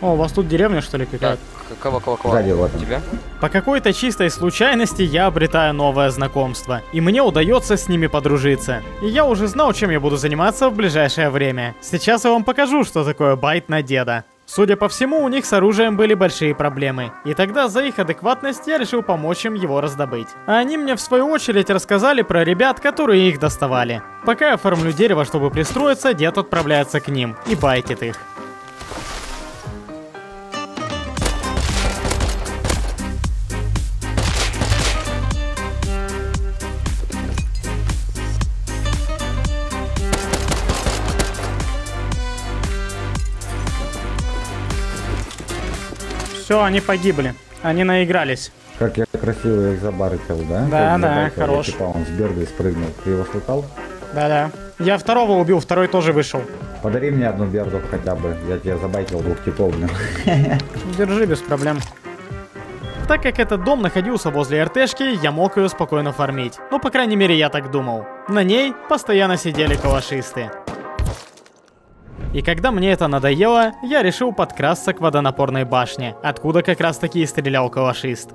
О, у вас тут деревня, что ли, какая-то? Кого? Сзади, вот тебя. По какой-то чистой случайности я обретаю новое знакомство. И мне удается с ними подружиться. И я уже знал, чем я буду заниматься в ближайшее время. Сейчас я вам покажу, что такое байт на деда. Судя по всему, у них с оружием были большие проблемы, и тогда за их адекватность я решил помочь им его раздобыть. А они мне в свою очередь рассказали про ребят, которые их доставали. Пока я фармлю дерево, чтобы пристроиться, дед отправляется к ним и байтит их. Все, они погибли. Они наигрались. Как я красиво их забаррикал, да? Да, хорош. Типа он с берды спрыгнул. Ты его слыхал? Да. Я второго убил, второй тоже вышел. Подари мне одну берду хотя бы. Я тебя забайтил двух типов. Держи, без проблем. Так как этот дом находился возле РТшки, я мог ее спокойно фармить. Ну, по крайней мере, я так думал. На ней постоянно сидели калашисты. И когда мне это надоело, я решил подкрасться к водонапорной башне, откуда как раз таки и стрелял калашист.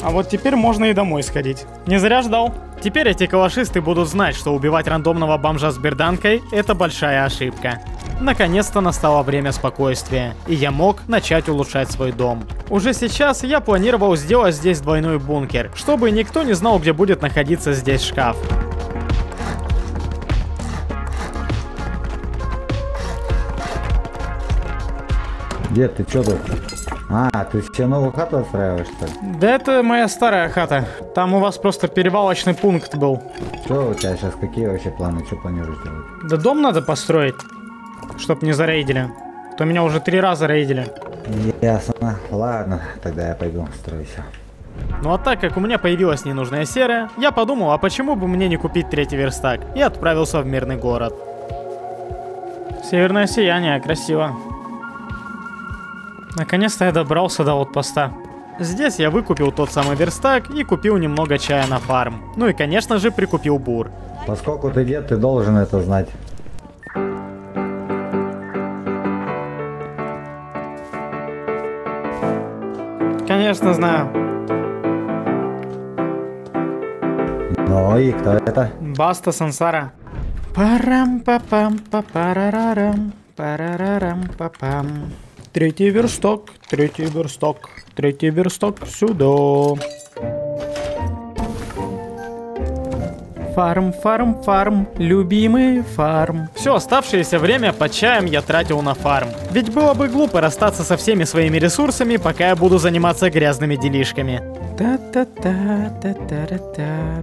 А вот теперь можно и домой сходить. Не зря ждал. Теперь эти калашисты будут знать, что убивать рандомного бомжа с берданкой – это большая ошибка. Наконец-то настало время спокойствия, и я мог начать улучшать свой дом. Уже сейчас я планировал сделать здесь двойной бункер, чтобы никто не знал, где будет находиться здесь шкаф. Дед, ты чё тут? А, ты себе новую хату отстраиваешь, что ли? Да это моя старая хата. Там у вас просто перевалочный пункт был. Что у тебя сейчас? Какие вообще планы? Что планируешь делать? Да дом надо построить, чтоб не зарейдили. То меня уже 3 раза рейдили. Ясно. Ладно, тогда я пойду строюсь. Ну а так как у меня появилась ненужная сера, я подумал, а почему бы мне не купить 3-й верстак? И отправился в мирный город. Северное сияние, красиво. Наконец-то я добрался до отпоста. Здесь я выкупил тот самый верстак и купил немного чая на фарм. Ну и, конечно же, прикупил бур. Поскольку ты дед, ты должен это знать. Конечно, знаю. Ну и кто это? Баста Сансара. Парам-папам-папарарам, парарарам-папам. 3-й верстак сюда. Фарм, любимый фарм. Все оставшееся время под чаем я тратил на фарм. Ведь было бы глупо расстаться со всеми своими ресурсами, пока я буду заниматься грязными делишками.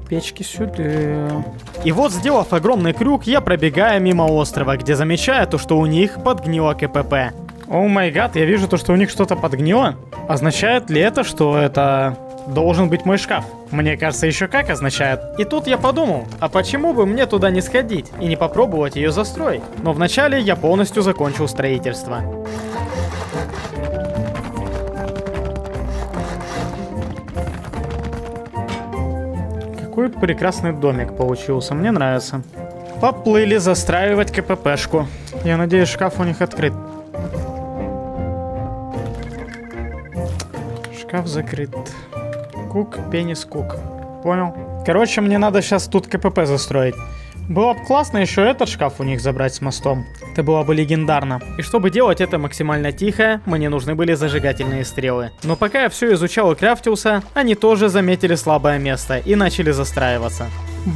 Печки сюда. И вот, сделав огромный крюк, я пробегаю мимо острова, где замечаю то, что у них подгнило КПП. О май гад, я вижу то, что у них что-то подгнило. Означает ли это, что это должен быть мой шкаф? Мне кажется, еще как означает. И тут я подумал, а почему бы мне туда не сходить и не попробовать ее застроить? Но вначале я полностью закончил строительство. Какой прекрасный домик получился, мне нравится. Поплыли застраивать КППшку. Я надеюсь, шкаф у них открыт. Шкаф закрыт. Кук, пенис, кук. Понял. Короче, мне надо сейчас тут КПП застроить. Было бы классно еще этот шкаф у них забрать с мостом. Это было бы легендарно. И чтобы делать это максимально тихо, мне нужны были зажигательные стрелы. Но пока я все изучал и крафтился, они тоже заметили слабое место и начали застраиваться.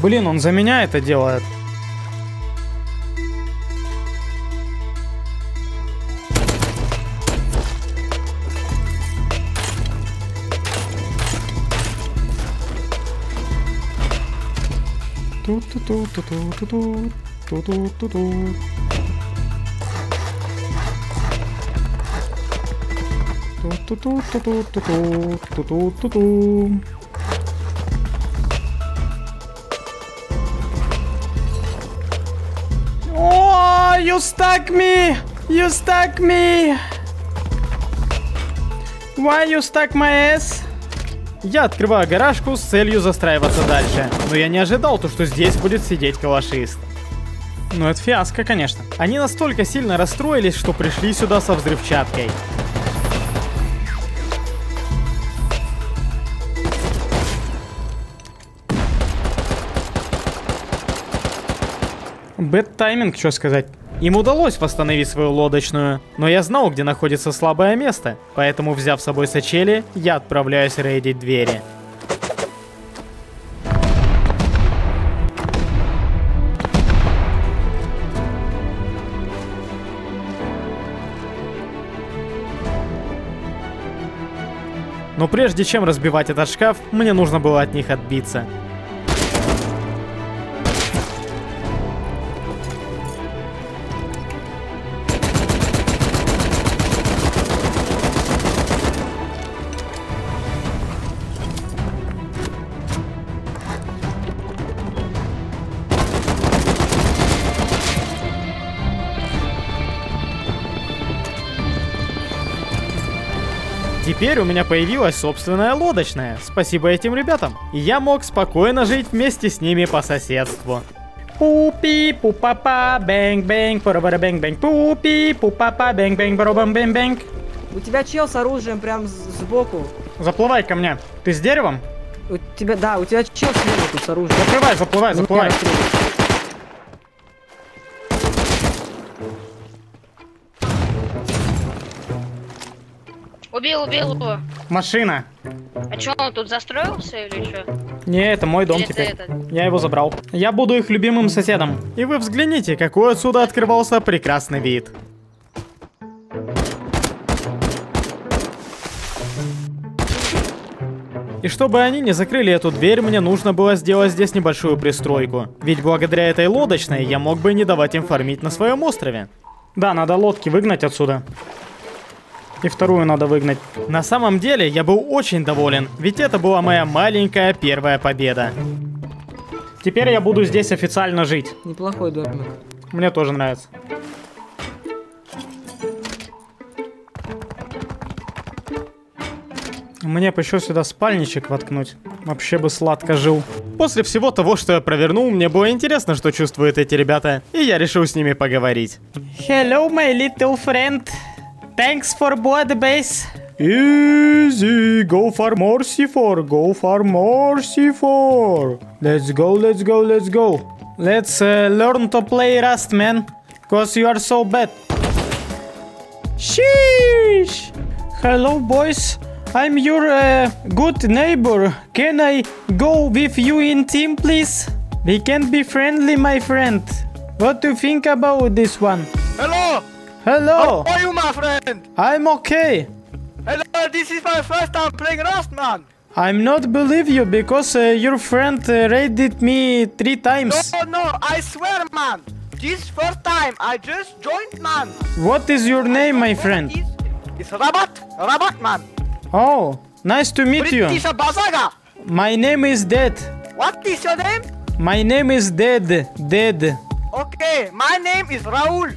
Блин, он за меня это делает. Oh, you stuck me! You stuck me! Why you stuck my ass? Я открываю гаражку с целью застраиваться дальше, но я не ожидал то, что здесь будет сидеть калашист. Но это фиаско, конечно. Они настолько сильно расстроились, что пришли сюда со взрывчаткой. Бэд тайминг, что сказать. Им удалось восстановить свою лодочную, но я знал, где находится слабое место, поэтому, взяв с собой сачели, я отправляюсь рейдить двери. Но прежде чем разбивать этот шкаф, мне нужно было от них отбиться. Теперь у меня появилась собственная лодочная, спасибо этим ребятам. И я мог спокойно жить вместе с ними по соседству. Пупи, пупапа, бэнг, бэнг, парабара, бэнг, бэнг, пупи, пупапа, бэнг, бэнг, барабам, бэнг, бэнг. У тебя чел с оружием прям сбоку. Заплывай ко мне. Ты с деревом? У тебя чел сверху тут с оружием. Заплывай, заплывай, заплывай. Убил его. Машина. А чё, он тут застроился или что? Не, это мой дом теперь. Я его забрал. Я буду их любимым соседом. И вы взгляните, какой отсюда открывался прекрасный вид. И чтобы они не закрыли эту дверь, мне нужно было сделать здесь небольшую пристройку. Ведь благодаря этой лодочной я мог бы не давать им фармить на своем острове. Да, надо лодки выгнать отсюда. И вторую надо выгнать. На самом деле, я был очень доволен, ведь это была моя маленькая первая победа. Теперь я буду здесь официально жить. Неплохой домик. Мне тоже нравится. Мне бы еще сюда спальничек воткнуть. Вообще бы сладко жил. После всего того, что я провернул, мне было интересно, что чувствуют эти ребята, и я решил с ними поговорить. Hello, my little friend. Thanks for blood base. Easy, go for more C4, go for more C4. Let's go, let's go, let's go. Let's learn to play Rust, man. Cause you are so bad. Sheesh. Hello, boys. I'm your good neighbor. Can I go with you in team, please? We can be friendly, my friend. What do you think about this one? Hello. Hello! How are you, my friend? I'm okay. Hello, this is my first time playing Rust, man. I'm not believe you because your friend raided me 3 times. No, I swear, man. This first time I just joined, man. What is your name, my friend? It's Rabat, man. Oh, nice to meet you. My name is Dead. What is your name? My name is Dead. Okay, my name is Raul.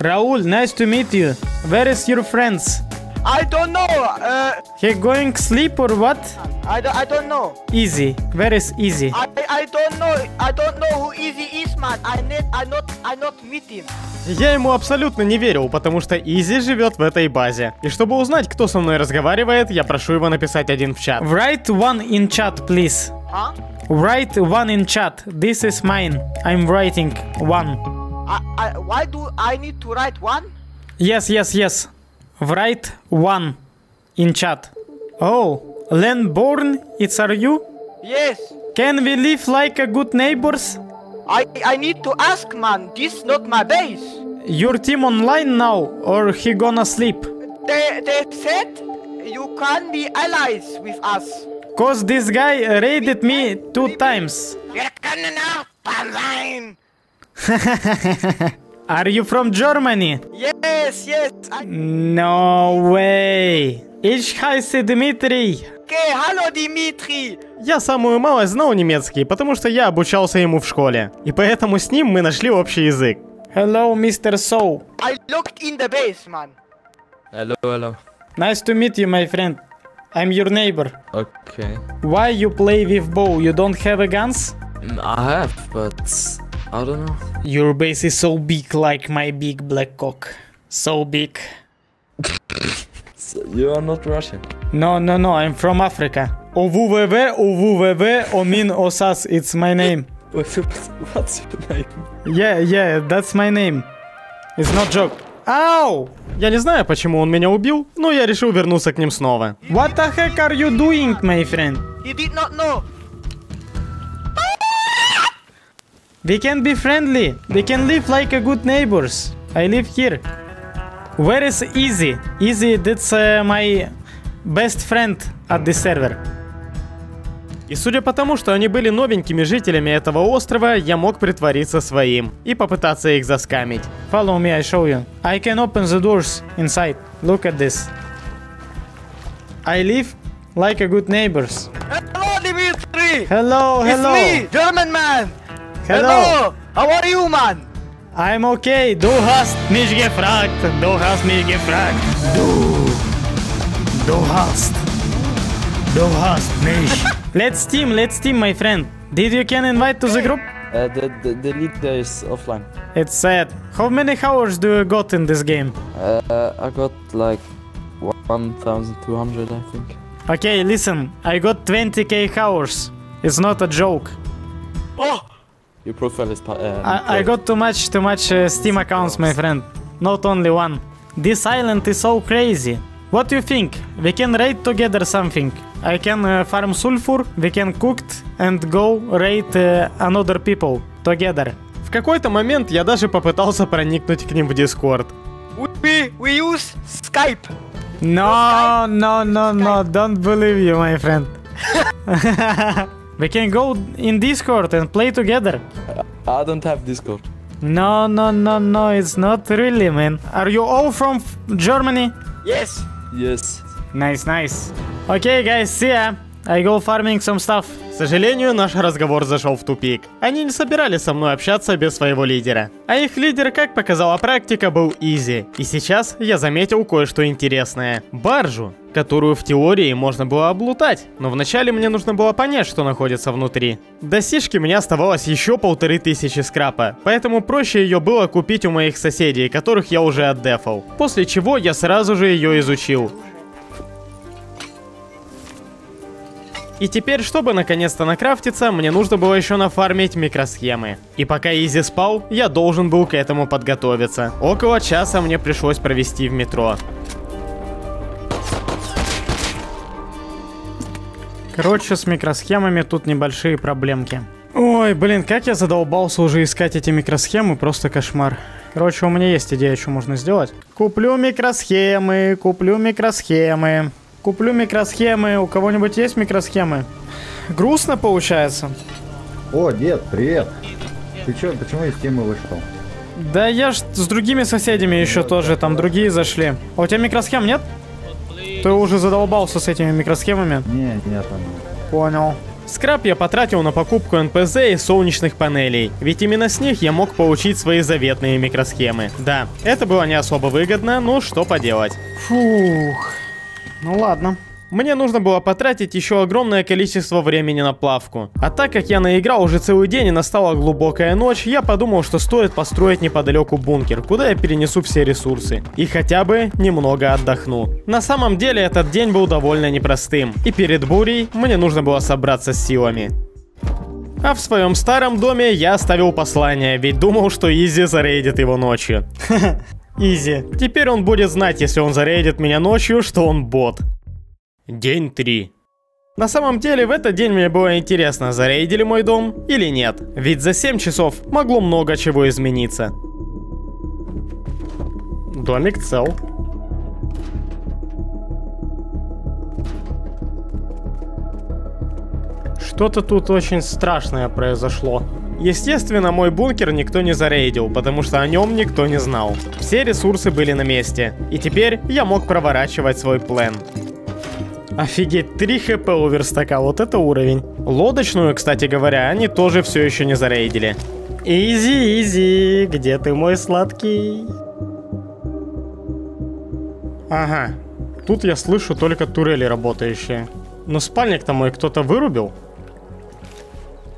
Raul, nice to meet you. Where is your friends? I don't know. He going sleep or what? I don't know. Easy. Where is Easy? I don't know. I don't know who Easy is, man. I not meet him. Я ему абсолютно не верил, потому что Изи живет в этой базе. И чтобы узнать, кто со мной разговаривает, я прошу его написать один в чат. Write one in chat, please. Huh? Write one in chat. This is mine. I'm writing one. Why do I need to write one? Yes. Write one in chat. Oh, Lenborn, it's are you? Yes. Can we live like a good neighbors? I need to ask, man. This not my base. Your team online now, or he gonna sleep? They said you can be allies with us. Cause this guy raided me 2 times. You're coming out online. Are you from Germany? Yes. No way. Ich heiße Dmitry. Okay, hello, Dmitry. Я самую малость знал немецкий, потому что я обучался ему в школе. И поэтому с ним мы нашли общий язык. Hello, Mr. So. I looked in the base, man. Hello. Nice to meet you, my friend. I'm your neighbor. Okay. Why you play with bow? You don't have a guns? I have, but... I don't know. Your bass is so big, like my big black cock. So big. You are not Russian. No, no, no, I'm from Africa. Ovuvv, Omin Osas, it's my name. What's your name? Yeah, yeah, that's my name. It's not joke. Ау! Я не знаю, почему он меня убил, но я решил вернуться к ним снова. What the heck are you doing, my friend? You did not know. We can be friendly. We can live like a good neighbors. I live here. Where is Изи? Изи, that's my best friend at the server. И судя по тому, что они были новенькими жителями этого острова, я мог притвориться своим и попытаться их заскамить. Follow me, I show you. I can open the doors inside. Look at this. I live like a good neighbors. Hello, Dmitry! Hello, hello! It's me, German man! Hello! How are you, man? I'm okay. Du hast mich gefragt. Du hast mich gefragt. Du hast mich. Let's team, my friend. Did you can invite to the group? The lead is offline. It's sad. How many hours do you got in this game? I got like 1,200, I think. Okay, listen. I got 20k hours. It's not a joke. Oh! Your profile is I got too much Steam accounts, my friend. Not only one. This island is so crazy. What do you think? We can raid together something. I can farm sulfur, we can cook and go raid another people together. В какой-то момент я даже попытался проникнуть к ним в Discord. We use Skype. No, no, no, no, don't believe you, my friend. We can go in Discord and play together. I don't have Discord. No, no, no, no, it's not really, man. Are you all from Germany? Yes. Yes. Nice, nice. Okay, guys, see ya. I go farming some stuff. К сожалению, наш разговор зашел в тупик. Они не собирались со мной общаться без своего лидера. А их лидер, как показала практика, был Изи. И сейчас я заметил кое-что интересное. Баржу, которую в теории можно было облутать. Но вначале мне нужно было понять, что находится внутри. До сишки мне оставалось еще 1500 скрапа. Поэтому проще ее было купить у моих соседей, которых я уже отдефал. После чего я сразу же ее изучил. И теперь, чтобы наконец-то накрафтиться, мне нужно было еще нафармить микросхемы. И пока Изи спал, я должен был к этому подготовиться. Около часа мне пришлось провести в метро. Короче, с микросхемами тут небольшие проблемки. Ой, блин, как я задолбался уже искать эти микросхемы, просто кошмар. Короче, у меня есть идея, что можно сделать. Куплю микросхемы. Куплю микросхемы. У кого-нибудь есть микросхемы? Грустно получается. О, дед, привет. Ты чё, почему из темы вышел? Да я ж с другими соседями еще тоже, там другие зашли. А у тебя микросхем нет? Ты уже задолбался с этими микросхемами? Нет, нет. Понял. Скраб я потратил на покупку НПЗ и солнечных панелей, ведь именно с них я мог получить свои заветные микросхемы. Да, это было не особо выгодно, но что поделать. Фух. Ну ладно. Мне нужно было потратить еще огромное количество времени на плавку. А так как я наиграл уже целый день и настала глубокая ночь, я подумал, что стоит построить неподалеку бункер, куда я перенесу все ресурсы. И хотя бы немного отдохну. На самом деле этот день был довольно непростым. И перед бурей мне нужно было собраться с силами. А в своем старом доме я оставил послание, ведь думал, что Изи зарейдит его ночью. Изи. Теперь он будет знать, если он зарейдит меня ночью, что он бот. День 3. На самом деле в этот день мне было интересно, зарейдили мой дом или нет. Ведь за 7 часов могло много чего измениться. Домик цел. Что-то тут очень страшное произошло. Естественно, мой бункер никто не зарейдил, потому что о нем никто не знал. Все ресурсы были на месте. И теперь я мог проворачивать свой план. Офигеть, 3 хп у верстака, вот это уровень. Лодочную, кстати говоря, они тоже все еще не зарейдили. Изи, Изи, где ты, мой сладкий? Ага, тут я слышу только турели работающие. Но спальник-то мой кто-то вырубил.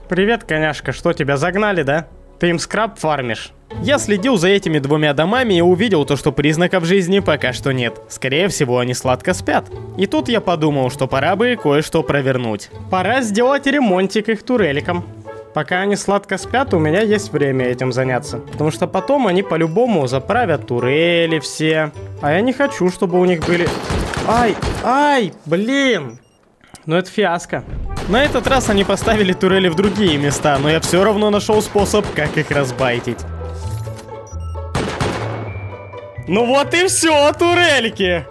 Привет, коняшка, что, тебя загнали, да? Ты им скраб фармишь? Я следил за этими двумя домами и увидел то, что признаков жизни пока что нет. Скорее всего, они сладко спят. И тут я подумал, что пора бы кое-что провернуть. Пора сделать ремонтик их туреликом. Пока они сладко спят, у меня есть время этим заняться. Потому что потом они по-любому заправят турели все. А я не хочу, чтобы у них были... Ай, ай, блин. Ну это фиаско. На этот раз они поставили турели в другие места, но я все равно нашел способ, как их разбайтить. Ну вот и все, турельки!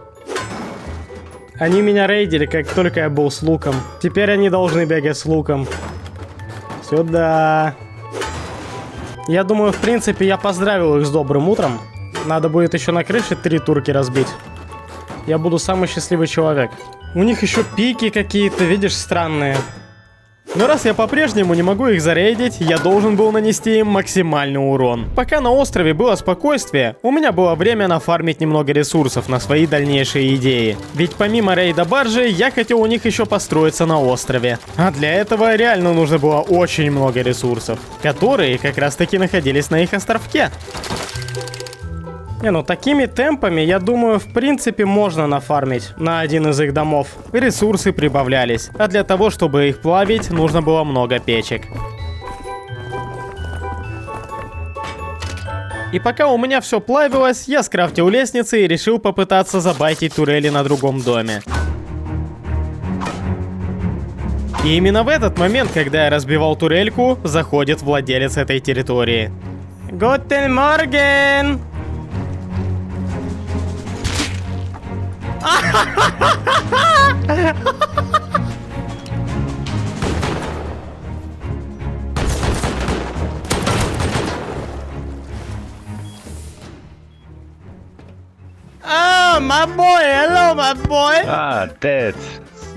Они меня рейдили, как только я был с луком. Теперь они должны бегать с луком. Сюда. Я думаю, в принципе, я поздравил их с добрым утром. Надо будет еще на крыше 3 турки разбить. Я буду самый счастливый человек. У них еще пики какие-то, видишь, странные. Но раз я по-прежнему не могу их зарейдить, я должен был нанести им максимальный урон. Пока на острове было спокойствие, у меня было время нафармить немного ресурсов на свои дальнейшие идеи. Ведь помимо рейда баржи, я хотел у них еще построиться на острове. А для этого реально нужно было очень много ресурсов, которые как раз таки находились на их островке. Не, ну такими темпами, я думаю, в принципе, можно нафармить на один из их домов. Ресурсы прибавлялись, а для того, чтобы их плавить, нужно было много печек. И пока у меня все плавилось, я скрафтил лестницы и решил попытаться забайтить турели на другом доме. И именно в этот момент, когда я разбивал турельку, заходит владелец этой территории. Guten Morgen! Oh, my boy! Hello, my boy! Ah, dead.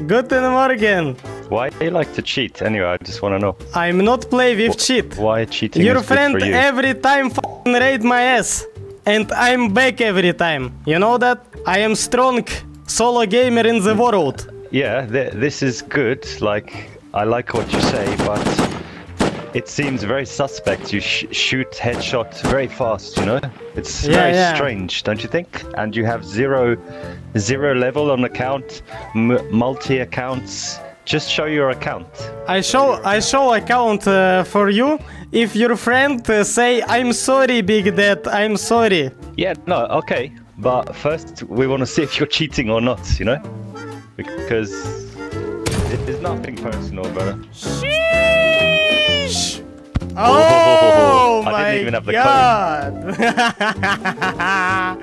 Guten Morgen. Why do you like to cheat? Anyway, I just want to know. I'm not play with cheat. Why cheating? Your friend is good for you. Every time f***ing raid my ass. And I'm back every time. You know that? I am strong solo gamer in the world. Yeah, this is good. Like, I like what you say, but it seems very suspect. You shoot headshots very fast, you know? It's very strange, don't you think? And you have zero level on account, multi accounts. Just show your account. I show account for you. If your friend say, I'm sorry, Big Dad, I'm sorry. Yeah, no, okay. But first, we want to see if you're cheating or not, you know? Because it's nothing personal, brother. Sheesh! Oh, I didn't even have the code.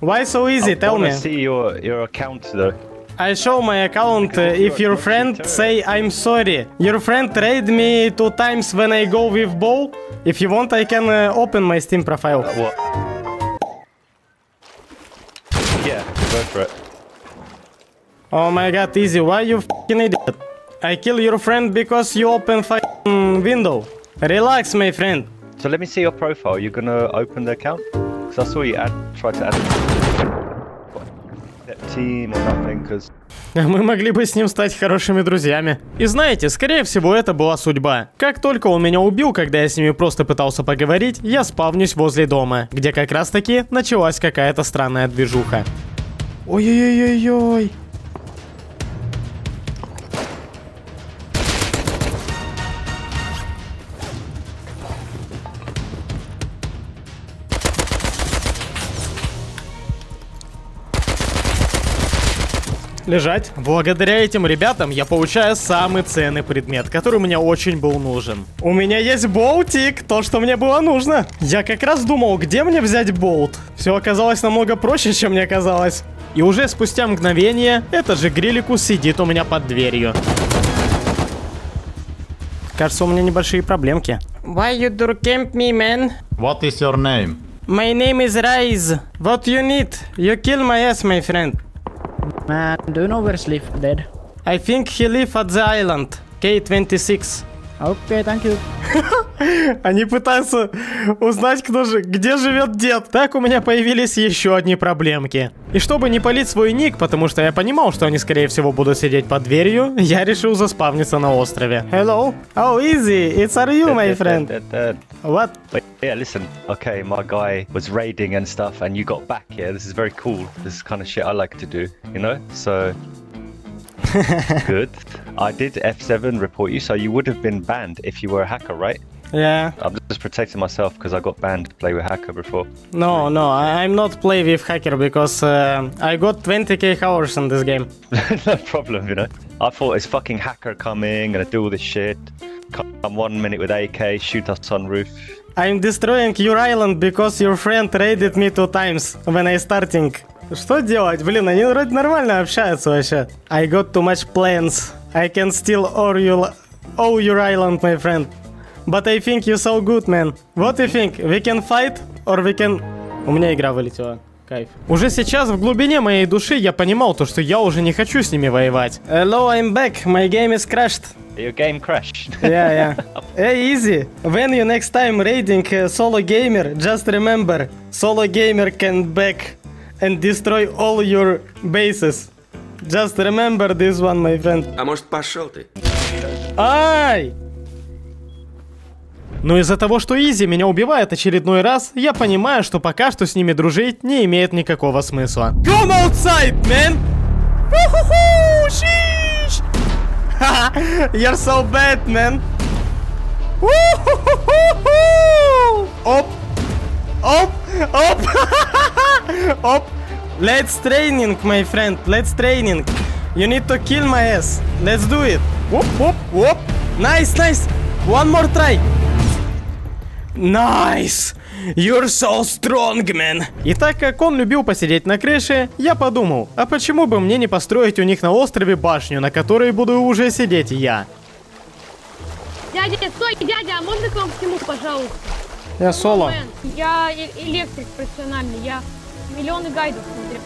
Why so easy? Tell me. I want to see your account, though. I show my account if your friend say I'm sorry. Your friend raid me 2 times when I go with ball. If you want, I can open my Steam profile. What? Yeah, go for it. Oh my god, Izzy, why you f***ing idiot? I kill your friend because you open f***ing window. Relax, my friend. So let me see your profile. You gonna open the account? Because I saw you try to add. Мы могли бы с ним стать хорошими друзьями. И знаете, скорее всего, это была судьба. Как только он меня убил, когда я с ними просто пытался поговорить, я спавнюсь возле дома, где как раз таки началась какая-то странная движуха. Ой-ой-ой-ой-ой. Лежать. Благодаря этим ребятам я получаю самый ценный предмет, который мне очень был нужен. У меня есть болтик, то, что мне было нужно. Я как раз думал, где мне взять болт. Все оказалось намного проще, чем мне казалось. И уже спустя мгновение этот же Грилликус сидит у меня под дверью. Кажется, у меня небольшие проблемки. Why you do camp me, man? What is your name? My name is Rise. What you need? You kill my ass, my friend. Man, do you know where's Leaf dead? I think he live at the island, K26. Окей, спасибо. Они пытаются узнать, кто же, где живет дед. Так у меня появились еще одни проблемки. И чтобы не палить свой ник, потому что я понимал, что они скорее всего будут сидеть под дверью, я решил заспавниться на острове. Hello. Oh, Easy. It's are you, my friend? What? Yeah, listen. Okay, my guy was raiding and stuff, and you got back here. This is very cool. This is kind of shit I like to do, you know? So. Good. I did F7 report you, so you would have been banned if you were a hacker, right? Yeah. I'm just protecting myself because I got banned to play with hacker before. No, no, I'm not play with hacker because I got 20k hours in this game. No problem, you know. I thought it's fucking hacker coming, gonna do all this shit. Come 1 minute with AK, shoot us on roof. I'm destroying your island because your friend raided me 2 times when I starting. Что делать? Блин, они вроде нормально общаются вообще. I got too much plans. I can steal all your island, my friend. But I think you're so good, man. What do you think? We can fight or we can... У меня игра вылетела. Кайф. Уже сейчас в глубине моей души я понимал то, что я уже не хочу с ними воевать. Hello, I'm back. My game is crashed. Your game crashed. Yeah, yeah. Hey, Easy. When you next time raiding solo gamer, just remember, solo gamer can back. And destroy all your bases. Just remember this one, my friend. А может, пошел ты? Ай! Но из-за того, что Изи меня убивает очередной раз, я понимаю, что пока что с ними дружить не имеет никакого смысла. Come outside, man! Уху-ху! Шиш! Ха-ха! You're so bad, man! Уху-ху-ху-ху! Оп! Оп! Оп! Оп! Let's training, my friend. Let's training. You need to kill my ass. Let's do it. Оп, оп, оп. Nice, nice. One more try. Nice. You're so strong, man. И так как он любил посидеть на крыше, я подумал, а почему бы мне не построить у них на острове башню, на которой буду уже сидеть я? Дядя, стой, дядя, а можно к вам всему, пожалуйста? Я соло. Я электрик профессиональный, я миллионы гайдов смотрел.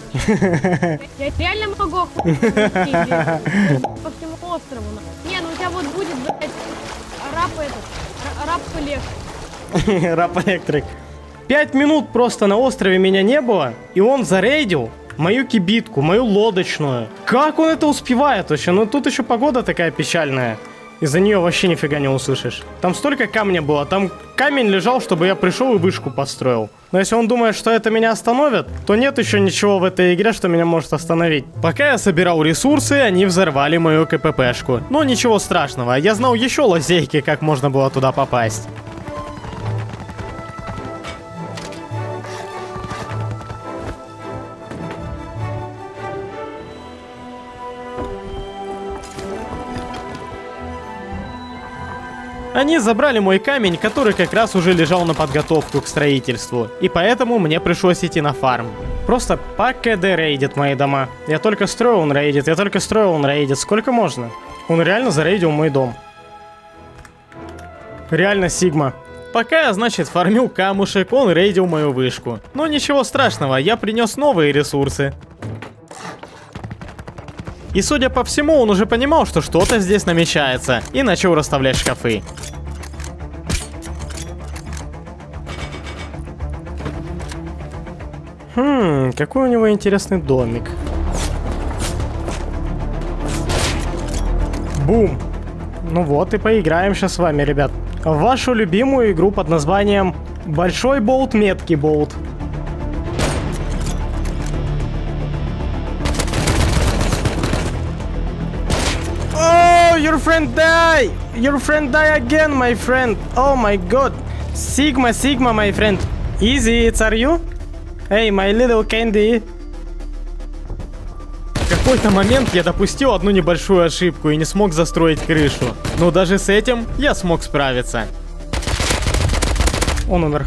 Я реально могу охотиться по всему острову. Не, ну у тебя вот будет, блядь, рап-электрик. Рап-электрик. 5 минут просто на острове меня не было, и он зарейдил мою кибитку, мою лодочную. Как он это успевает вообще? Ну тут еще погода такая печальная. Из-за нее вообще нифига не услышишь. Там столько камня было, там камень лежал, чтобы я пришел и вышку построил. Но если он думает, что это меня остановит, то нет еще ничего в этой игре, что меня может остановить. Пока я собирал ресурсы, они взорвали мою КППшку. Но ничего страшного, я знал еще лазейки, как можно было туда попасть. Они забрали мой камень, который как раз уже лежал на подготовку к строительству, и поэтому мне пришлось идти на фарм. Просто ПКД рейдит мои дома. Я только строил, он рейдит, я только строил, он рейдит. Сколько можно? Он реально зарейдил мой дом. Реально сигма. Пока я, значит, фармил камушек, он рейдил мою вышку. Но ничего страшного, я принес новые ресурсы. И судя по всему, он уже понимал, что что-то здесь намечается, и начал расставлять шкафы. Хм, какой у него интересный домик. Бум. Ну вот и поиграем сейчас с вами, ребят, в вашу любимую игру под названием «Большой болт, меткий болт». Your friend die again, my friend. Oh my god, Sigma, Sigma, my friend. Easy, it's are you? Hey, my little candy. В какой-то момент я допустил одну небольшую ошибку и не смог застроить крышу. Но даже с этим я смог справиться. Он умер.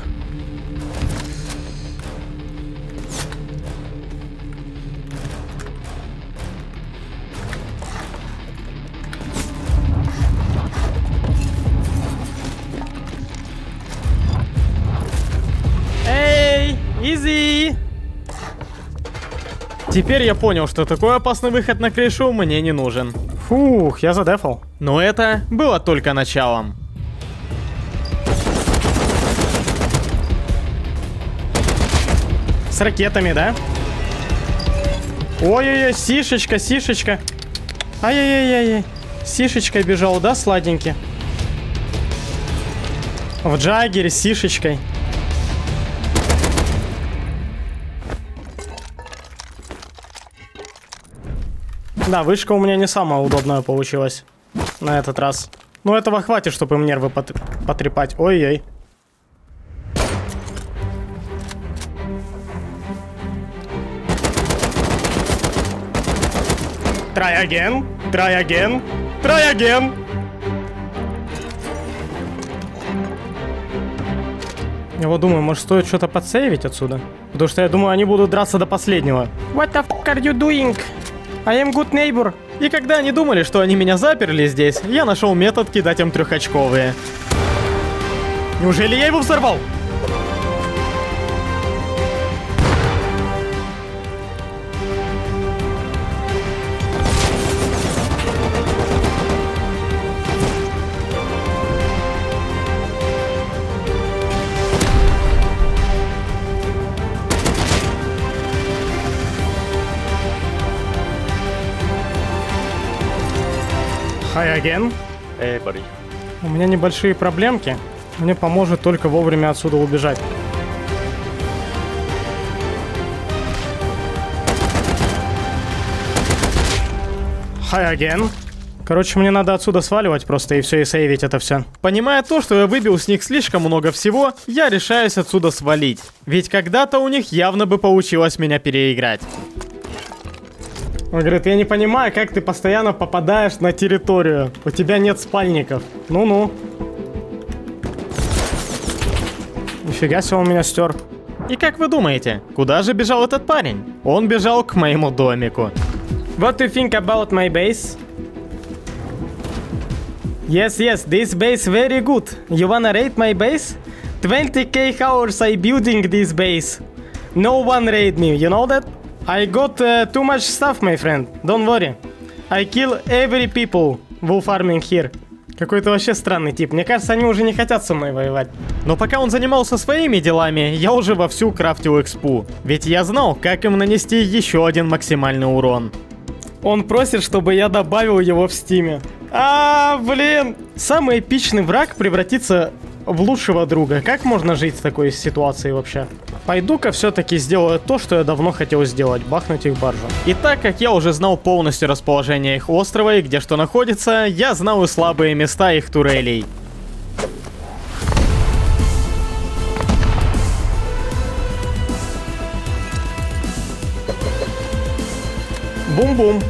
Изи! Теперь я понял, что такой опасный выход на крышу мне не нужен. Фух, я задефал. Но это было только началом. С ракетами, да? Ой-ой-ой, сишечка, сишечка. Ай-яй-яй-яй. Сишечкой бежал, да, сладенький? В джаггере с сишечкой. Да, вышка у меня не самая удобная получилась на этот раз. Но этого хватит, чтобы им нервы потрепать. Ой-ой. Try again, try again, try again. Я вот думаю, может, стоит что-то подсейвить отсюда? Потому что я думаю, они будут драться до последнего. What the fuck are you doing? I am good neighbor. И когда они думали, что они меня заперли здесь, я нашел метод кидать им трехочковые. Неужели я его взорвал? Hey, buddy. У меня небольшие проблемки. Мне поможет только вовремя отсюда убежать. Hi again. Короче, мне надо отсюда сваливать просто и все, и сейвить это все. Понимая то, что я выбил с них слишком много всего, я решаюсь отсюда свалить. Ведь когда-то у них явно бы получилось меня переиграть. Он говорит, я не понимаю, как ты постоянно попадаешь на территорию. У тебя нет спальников. Ну-ну. Нифига себе, он меня стер. И как вы думаете, куда же бежал этот парень? Он бежал к моему домику. What do you think about my base? Yes, yes, this base very good. You wanna raid my base? 20k hours I building this base. No one raid me, you know that? I got too much stuff, my friend. Don't worry. I kill every people who farming here. Какой-то вообще странный тип. Мне кажется, они уже не хотят со мной воевать. Но пока он занимался своими делами, я уже вовсю крафтил экспу. Ведь я знал, как им нанести еще один максимальный урон. Он просит, чтобы я добавил его в стиме. А, блин! Самый эпичный враг превратится в лучшего друга. Как можно жить в такой ситуации вообще? Пойду-ка все-таки сделаю то, что я давно хотел сделать. Бахнуть их баржу. И так как я уже знал полностью расположение их острова и где что находится, я знал и слабые места их турелей. Бум-бум.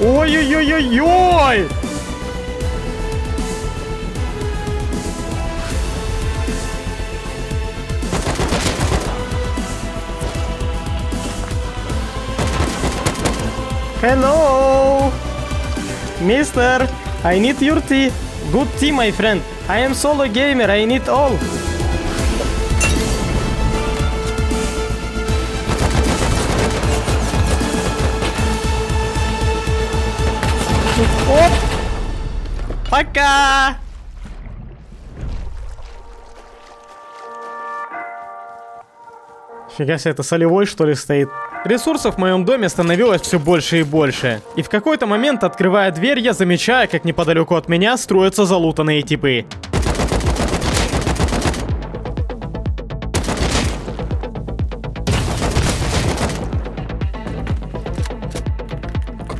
Ой-ой-ой-ой-ой! Hello! Mister, I need your tea. Good tea, my friend. I am solo gamer, I need all. Оп! Пока! Фига себе, это солевой, что ли, стоит? Ресурсов в моем доме становилось все больше и больше. И в какой-то момент, открывая дверь, я замечаю, как неподалеку от меня строятся залутанные типы.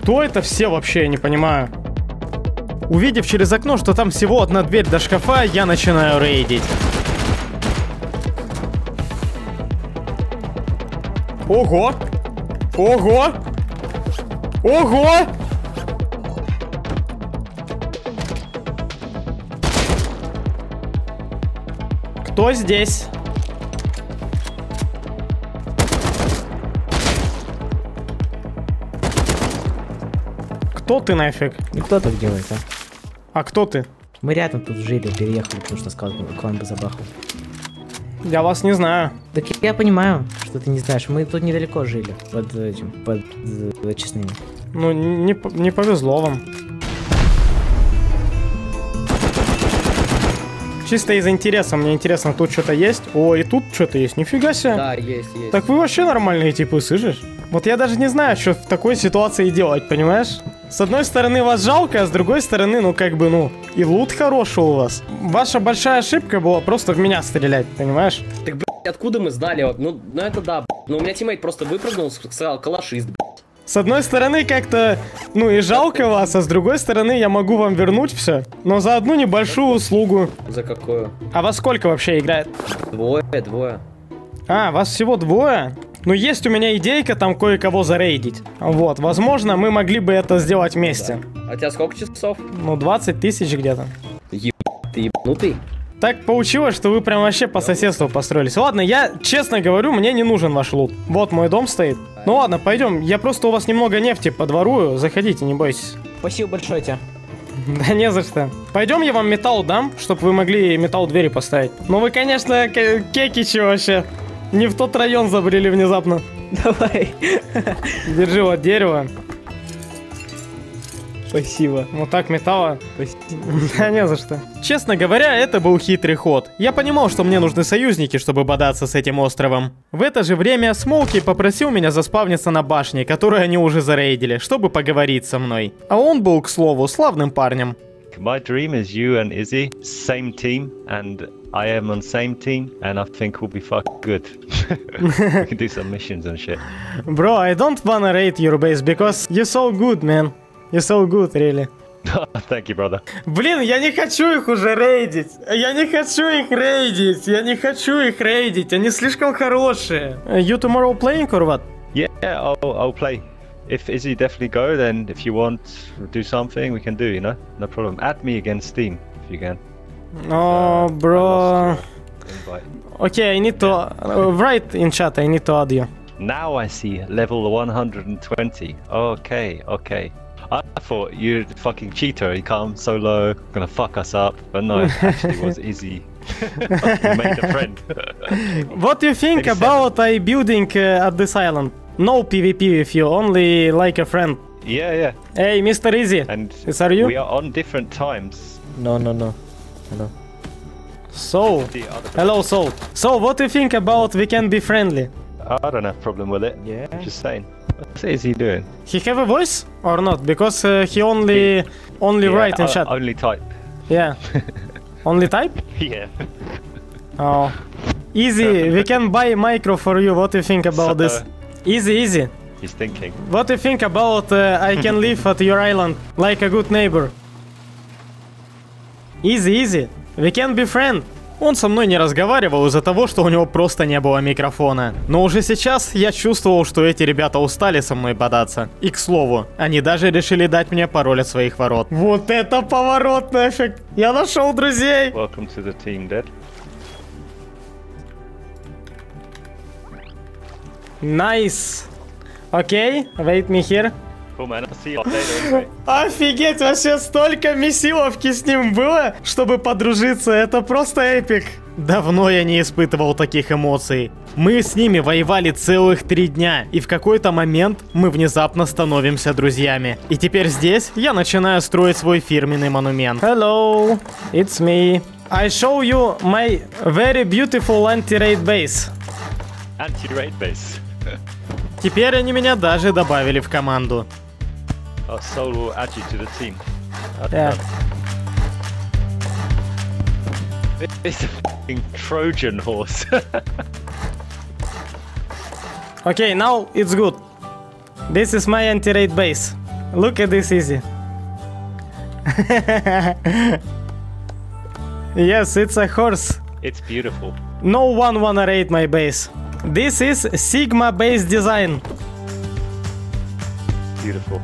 Кто это все вообще, я не понимаю. Увидев через окно, что там всего одна дверь до шкафа, я начинаю рейдить. Ого! Ого! Ого! Кто здесь? Кто ты нафиг? И кто так делает, а? А кто ты? Мы рядом тут жили, переехали, потому что сказал, к вам бы забахал. Я вас не знаю. Так я понимаю, что ты не знаешь. Мы тут недалеко жили, под этим, под Честными. Ну, не повезло вам. Чисто из интереса, мне интересно, тут что-то есть? О, и тут что-то есть, нифига себе. Да, есть. Так вы вообще нормальные типы, слышишь? Вот я даже не знаю, что в такой ситуации делать, понимаешь? С одной стороны вас жалко, а с другой стороны, ну как бы, ну, и лут хороший у вас. Ваша большая ошибка была просто в меня стрелять, понимаешь? Так, блядь, откуда мы знали? Ну это да, блядь. Но у меня тиммейт просто выпрыгнул, сказал, калашист, блядь. С одной стороны, как-то, ну и жалко вас, а с другой стороны, я могу вам вернуть все, но за одну небольшую услугу. За какую? А вас сколько вообще играет? Двое. А, вас всего двое? Ну, есть у меня идейка там кое-кого зарейдить. Вот, возможно, мы могли бы это сделать вместе. Да. А у тебя сколько часов? Ну, 20 тысяч где-то. Ебать, ты ебанутый? Так получилось, что вы прям вообще по соседству построились. Ладно, я честно говорю, мне не нужен ваш лут. Вот мой дом стоит. Ну ладно, пойдем. Я просто у вас немного нефти подворую. Заходите, не бойтесь. Спасибо большое тебе. Да не за что. Пойдем, я вам металл дам, чтобы вы могли металл двери поставить. Ну вы, конечно, кекичи вообще. Не в тот район забрели внезапно. Давай. Держи вот дерево. Спасибо. Вот так металла. Спасибо. Да не за что. Честно говоря, это был хитрый ход. Я понимал, что мне нужны союзники, чтобы бодаться с этим островом. В это же время Смоки попросил меня заспавниться на башне, которую они уже зарейдили, чтобы поговорить со мной. А он был, к слову, славным парнем. My dream is you and Izzy, same team, and I am on same team, and I think we'll be fucking good. We can do some missions and shit. Bro, I don't wanna raid your base because you're so good, man. You're so good, really. Thank you, brother. Блин, я не хочу их уже рейдить. Я не хочу их рейдить. Они слишком хорошие. You tomorrow playing or what? Yeah, I'll play. If Izzy definitely go, then if you want to do something, we can do, you know? No problem. Add me against Steam, if you can. Oh, bro. Okay, I need to... write in chat, I need to add you. Now I see level 120. Okay. I thought you're a fucking cheater, you come solo, gonna fuck us up, but no, it actually was Izzy. Made a friend. What do you think about I building at this island? No PvP with you, only like a friend. Yeah. Hey, Mr. Izzy, is that you? We are on different times. No. Hello. Hello, Soul. So, what do you think about we can be friendly? I don't have a problem with it. Yeah. I'm just saying. What is he doing? He have a voice or not? Because he only write and chat. Only type. Yeah. Only type? Yeah. Oh. Izzy, we can buy micro for you. What do you think about this? Izzy. He's thinking. What do you think about I can live at your island like a good neighbor? Izzy. We can be friends. Он со мной не разговаривал из-за того, что у него просто не было микрофона. Но уже сейчас я чувствовал, что эти ребята устали со мной бодаться. И к слову, они даже решили дать мне пароль от своих ворот. Вот это поворот нафиг! Я нашел друзей! Welcome to the team, Dad. Nice! Окей, wait me here. Офигеть, вообще столько месиловки с ним было, чтобы подружиться, это просто эпик. Давно я не испытывал таких эмоций. Мы с ними воевали целых 3 дня, и в какой-то момент мы внезапно становимся друзьями. И теперь здесь я начинаю строить свой фирменный монумент. Hello, it's me. I show you my very beautiful anti-raid base. Anti-raid base. Теперь они меня даже добавили в команду. Yeah. Okay, now it's good. This is my anti-raid base. Look at this, Izzy. Yes, it's a horse. It's beautiful. No one wanna raid my base. This is Sigma base design. Beautiful.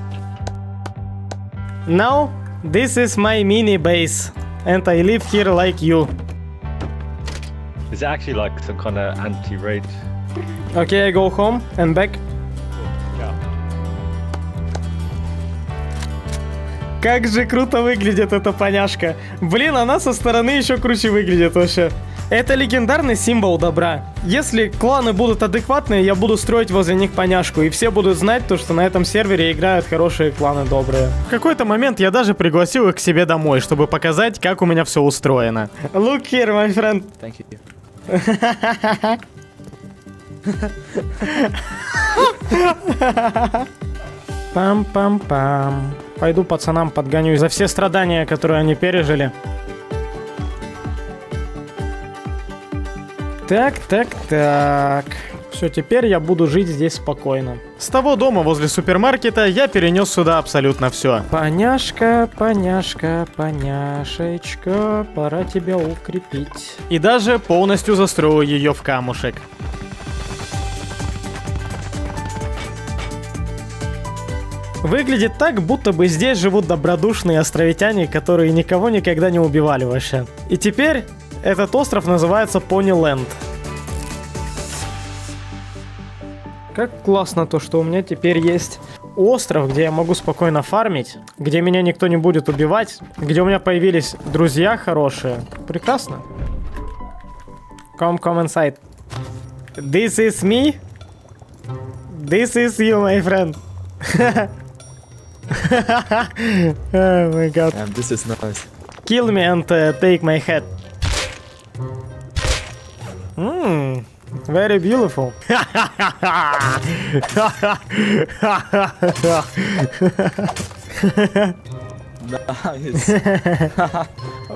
Now, this is my mini base, and I live here like you. It's actually like some kind of anti-raid. Okay, I go home and back. Cool. Yeah. Как же круто выглядит эта поняшка. Блин, она со стороны еще круче выглядит вообще. Это легендарный символ добра. Если кланы будут адекватные, я буду строить возле них поняшку. И все будут знать то, что на этом сервере играют хорошие кланы добрые. В какой-то момент я даже пригласил их к себе домой, чтобы показать, как у меня все устроено. Look here, my friend. Thank you. Пам-пам-пам. Пойду пацанам подгоню за все страдания, которые они пережили. Так, так, так. Все, теперь я буду жить здесь спокойно. С того дома возле супермаркета я перенес сюда абсолютно все. Поняшка, поняшка, поняшечка, пора тебя укрепить. И даже полностью застрою ее в камушек. Выглядит так, будто бы здесь живут добродушные островитяне, которые никого никогда не убивали вообще. И теперь... этот остров называется Пониленд. Как классно то, что у меня теперь есть остров, где я могу спокойно фармить, где меня никто не будет убивать, где у меня появились друзья хорошие. Прекрасно. Come inside. This is me. This is you, my friend. Oh my god. And this is nice. Kill me and take my head. Very beautiful.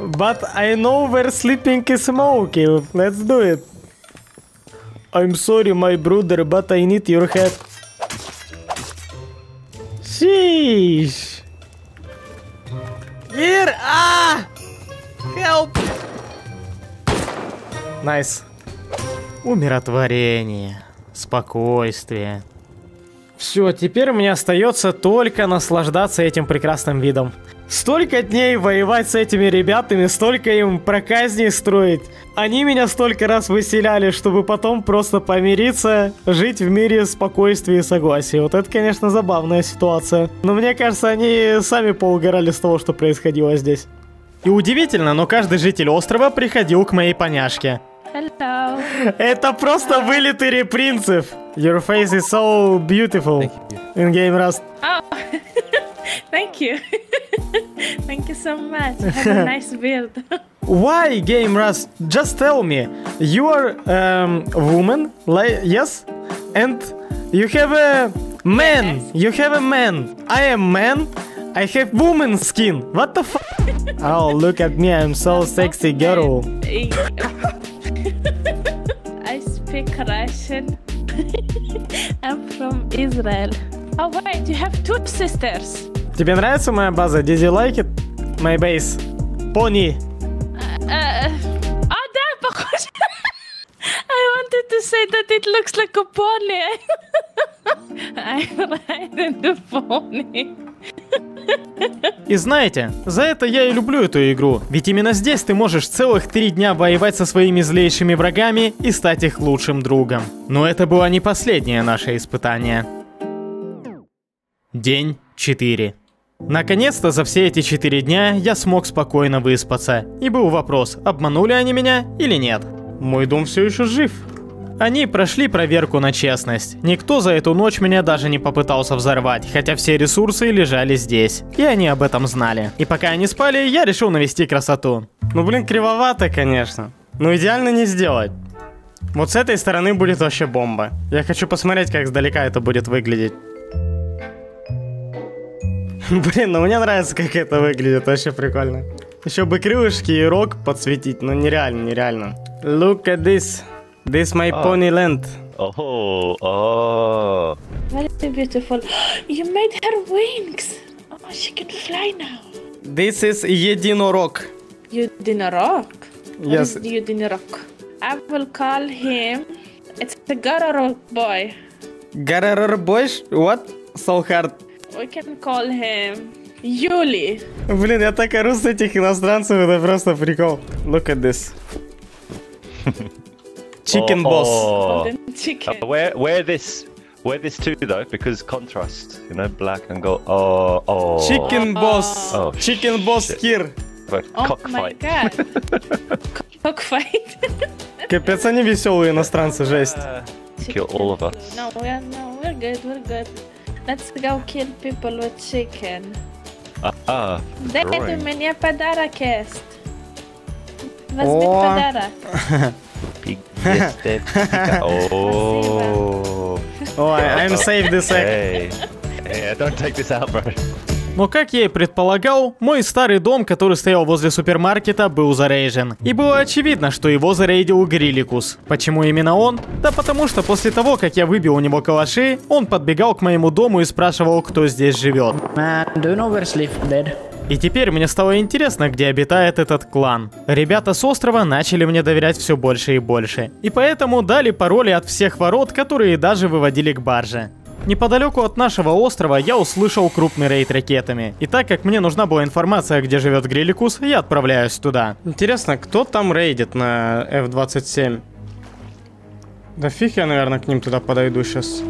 But I know where sleeping is Smokey. Let's do it. I'm sorry, my brother, but I need your head. Sheesh. Here, ah, help. Nice. Умиротворение, спокойствие. Все, теперь мне остается только наслаждаться этим прекрасным видом. Столько дней воевать с этими ребятами, столько им проказней строить. Они меня столько раз выселяли, чтобы потом просто помириться, жить в мире спокойствия и согласия. Вот это, конечно, забавная ситуация. Но мне кажется, они сами поугорали с того, что происходило здесь. И удивительно, но каждый житель острова приходил к моей поняшке. Hello. Это просто вылитый репринцев. Your face is so beautiful. In game Rust. Oh. Thank you. Thank you so much. Have a nice build. Why game Rust? Just tell me. You are woman, yes? And you have a man. Yes. You have a man. I am man. I have woman skin. What the fuck? Oh, look at me. I'm so sexy girl. I speak Russian. I'm from Israel. Oh wait, you have two sisters. Тебе нравится моя база? Did you like it? My base. Pony. Oh, да, похоже. I wanted to say that it looks like a pony. I'm riding the pony. И знаете, за это я и люблю эту игру. Ведь именно здесь ты можешь целых 3 дня воевать со своими злейшими врагами и стать их лучшим другом. Но это было не последнее наше испытание. День 4. Наконец-то за все эти 4 дня я смог спокойно выспаться. И был вопрос, обманули они меня или нет. Мой дом все еще жив. Они прошли проверку на честность. Никто за эту ночь меня даже не попытался взорвать, хотя все ресурсы лежали здесь. И они об этом знали. И пока они спали, я решил навести красоту. Ну блин, кривовато, конечно. Но идеально не сделать. Вот с этой стороны будет вообще бомба. Я хочу посмотреть, как сдалека это будет выглядеть. Блин, ну мне нравится, как это выглядит, вообще прикольно. Еще бы крылышки и рог подсветить, но нереально, нереально. Look at this. This my pony land. Oh, oh. Very beautiful. You made her wings. Oh, she can fly now. This is единорог. Единорог? Yes. Единорог. I will call him. It's the Gararog boy. Gararog boy? What? So hard. We can call him Yuli. Блин, я так ору с этих иностранцев, это просто прикол. Look at this. Chicken boss. Where this Wear this too though, because contrast, you know, black and gold. Oh, oh. Chicken boss. Oh, chicken boss here. Cockfight. Cockfight. Капец, они веселые иностранцы, жесть. Kill all of us. No, we are, no, we're good, we're good. Let's go kill people with chicken. Ah. Дайте мне подарок есть. Возьми подарок. Oh. Oh, I'm safe this egg. Hey, don't take this out, bro. Но, как я и предполагал, мой старый дом, который стоял возле супермаркета, был зарейжен. И было очевидно, что его зарейдил Грилликус. Почему именно он? Да потому что после того, как я выбил у него калаши, он подбегал к моему дому и спрашивал, кто здесь живет. И теперь мне стало интересно, где обитает этот клан. Ребята с острова начали мне доверять все больше и больше. И поэтому дали пароли от всех ворот, которые даже выводили к барже. Неподалеку от нашего острова я услышал крупный рейд ракетами. И так как мне нужна была информация, где живет Грилликус, я отправляюсь туда. Интересно, кто там рейдит на F-27? Да фиг я, наверное, к ним туда подойду сейчас.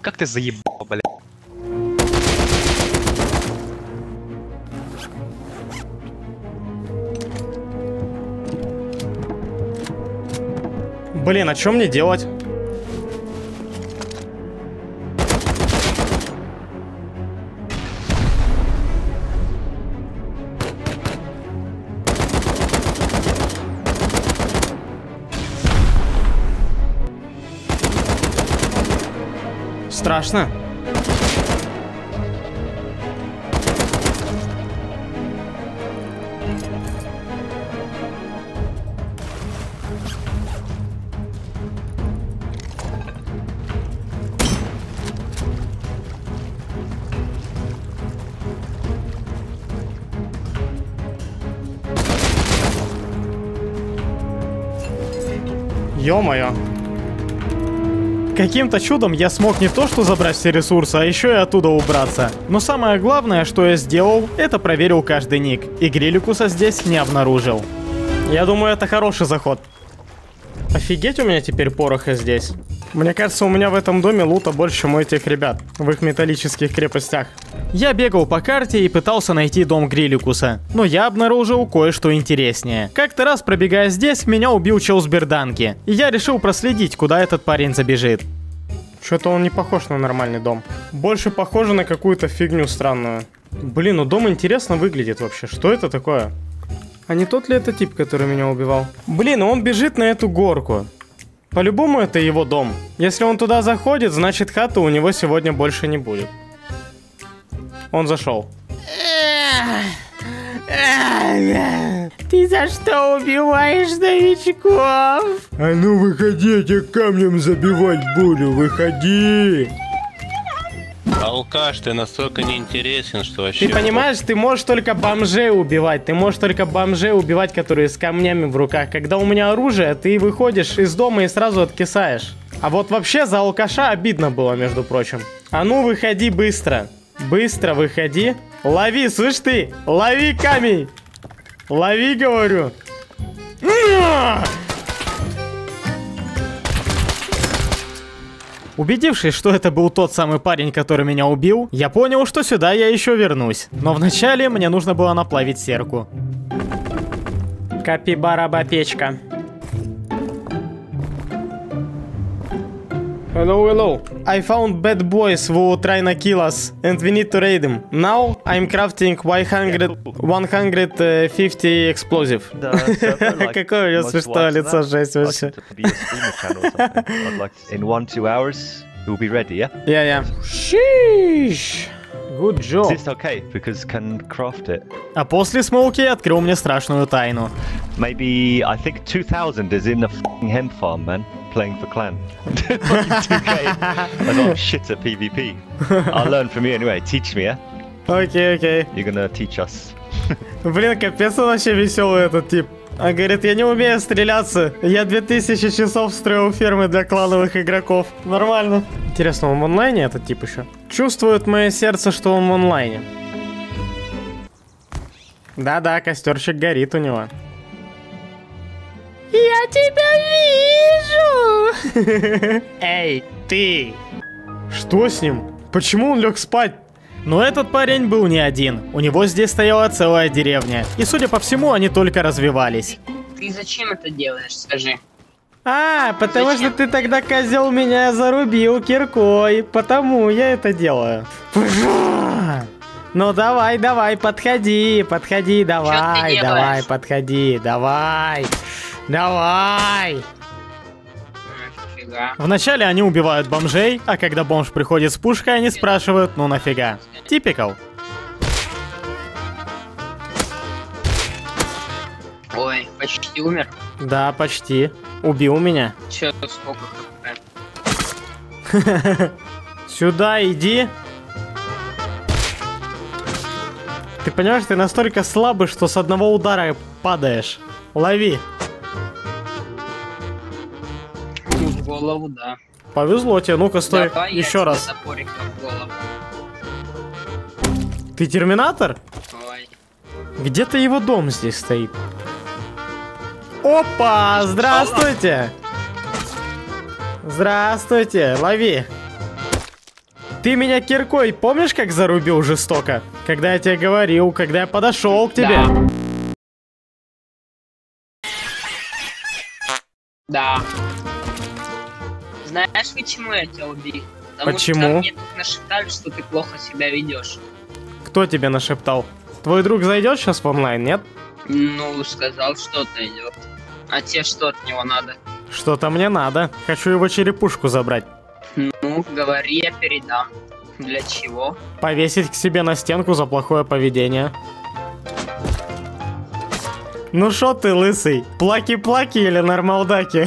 Как ты заебал, блядь? Блин, а что мне делать? Страшно. Ё-моё. Каким-то чудом я смог не то что забрать все ресурсы, а еще и оттуда убраться. Но самое главное, что я сделал, это проверил каждый ник. И Грилликуса здесь не обнаружил. Я думаю, это хороший заход. Офигеть, у меня теперь пороха здесь. Мне кажется, у меня в этом доме лута больше, чем у этих ребят. В их металлических крепостях. Я бегал по карте и пытался найти дом Грилликуса, но я обнаружил кое-что интереснее. Как-то раз, пробегая здесь, меня убил чел с берданки, и я решил проследить, куда этот парень забежит. Что-то он не похож на нормальный дом. Больше похоже на какую-то фигню странную. Блин, ну дом интересно выглядит вообще. Что это такое? А не тот ли это тип, который меня убивал? Блин, он бежит на эту горку. По-любому это его дом. Если он туда заходит, значит хаты у него сегодня больше не будет. Он зашел. Ты за что убиваешь новичков? А ну выходи, я тебя камнем забивать буду, выходи. Алкаш, ты настолько неинтересен, что вообще... Ты понимаешь, ты можешь только бомжей убивать, которые с камнями в руках. Когда у меня оружие, ты выходишь из дома и сразу откисаешь. А вот вообще за алкаша обидно было, между прочим. А ну выходи быстро. Быстро выходи. Лови, слышь ты. Лови камень. Лови, говорю. Убедившись, что это был тот самый парень, который меня убил, я понял, что сюда я еще вернусь. Но вначале мне нужно было наплавить серку. Капибара-бапечка. Hello, hello. I found bad boys who try to kill us, and we need to raid them. Now I'm crafting 150 explosive. Какое у него смешное лицо, жесть вообще. In 1-2 hours, we'll be ready, yeah? Yeah, yeah. Sheesh. Good job. Is this okay? Because can craft it. А после Смоки открыл мне страшную тайну. Maybe I think 2000 is in the fucking hemp farm, man. Playing for clan. I got shit at PvP. I'll learn from you anyway. Teach me, yeah? Okay, okay. You're gonna teach us. Блин, капец, он вообще веселый этот тип. А говорит, я не умею стреляться. Я 2000 часов строил фермы для клановых игроков. Нормально. Интересно, он в онлайне этот тип еще? Чувствует мое сердце, что он в онлайне. Да-да, костерчик горит у него. Я тебя вижу! Эй, ты! Что с ним? Почему он лег спать? Но этот парень был не один. У него здесь стояла целая деревня. И, судя по всему, они только развивались. Ты зачем это делаешь, скажи? А, потому зачем? Что ты тогда, козел, меня зарубил киркой. Потому я это делаю. Ну давай, давай, подходи, подходи, давай, давай, подходи, давай, давай. Вначале они убивают бомжей, а когда бомж приходит с пушкой, они спрашивают, ну нафига. Типикал. Ой, почти умер. Да, почти. Убил меня. Че, сколько? Сюда иди. Ты понимаешь, ты настолько слабый, что с одного удара падаешь. Лови. Голову, да. Повезло тебе, ну-ка стой, давай еще раз. Ты терминатор? Где-то его дом здесь стоит. Опа, здравствуйте. Здравствуйте, лови. Ты меня киркой помнишь, как зарубил жестоко? Когда я тебе говорил, когда я подошел к тебе. Да. Знаешь, почему я тебя убил? Потому почему? Что мне тут нашептали, что ты плохо себя ведешь. Кто тебе нашептал? Твой друг зайдет сейчас в онлайн, нет? Ну, сказал, что зайдет. А тебе что от него надо? Что-то мне надо. Хочу его черепушку забрать. Ну, говори, я передам. Для чего? Повесить к себе на стенку за плохое поведение. Ну шо ты, лысый? Плаки-плаки или нормалдаки?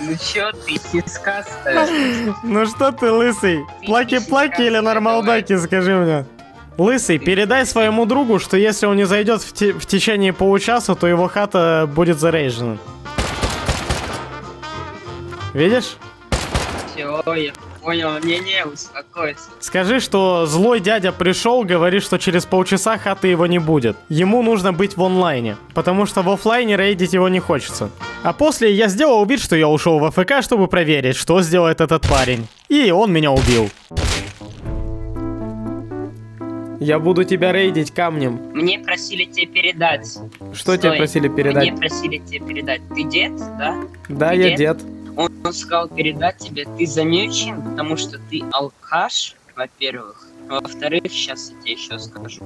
Ну чё ты, сиска ставишь? Ну что ты, лысый? Плаки-плаки или нормалдаки, скажи мне. Лысый, передай своему другу, что если он не зайдет в течение получаса, то его хата будет зарейджена. Видишь? Всё, я понял, мне не успокоиться. Скажи, что злой дядя пришел, говорит, что через полчаса хаты его не будет. Ему нужно быть в онлайне, потому что в офлайне рейдить его не хочется. А после я сделал вид, что я ушел в АФК, чтобы проверить, что сделает этот парень. И он меня убил. Я буду тебя рейдить камнем. Мне просили тебе передать. Что тебе просили передать? Мне просили тебе передать. Ты дед, да? Да, я дед. Он сказал передать тебе, ты замечен, потому что ты алкаш, во-первых. Во-вторых, сейчас я тебе еще скажу.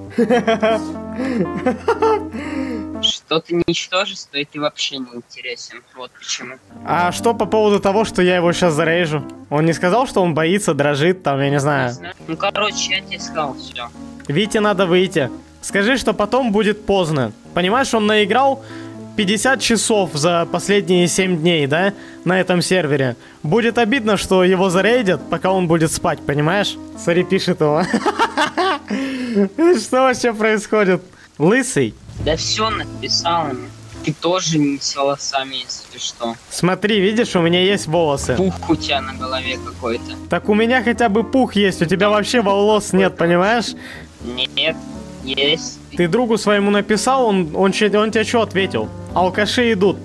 Что ты ничтожество, и ты вообще не интересен. Вот почему. А что по поводу того, что я его сейчас зарежу? Он не сказал, что он боится, дрожит, там, я не знаю. Ну, короче, я тебе сказал, все. Вите надо выйти. Скажи, что потом будет поздно. Понимаешь, он наиграл 50 часов за последние 7 дней, да, на этом сервере. Будет обидно, что его зарейдят, пока он будет спать, понимаешь? Смотри, пишет его. Что вообще происходит? Лысый. Да все написал мне. Ты тоже не с волосами, если что. Смотри, видишь, у меня есть волосы. Пух у тебя на голове какой-то. Так у меня хотя бы пух есть, у тебя вообще волос нет, понимаешь? Нет, есть. Ты другу своему написал, он тебе что ответил? Алкаши идут.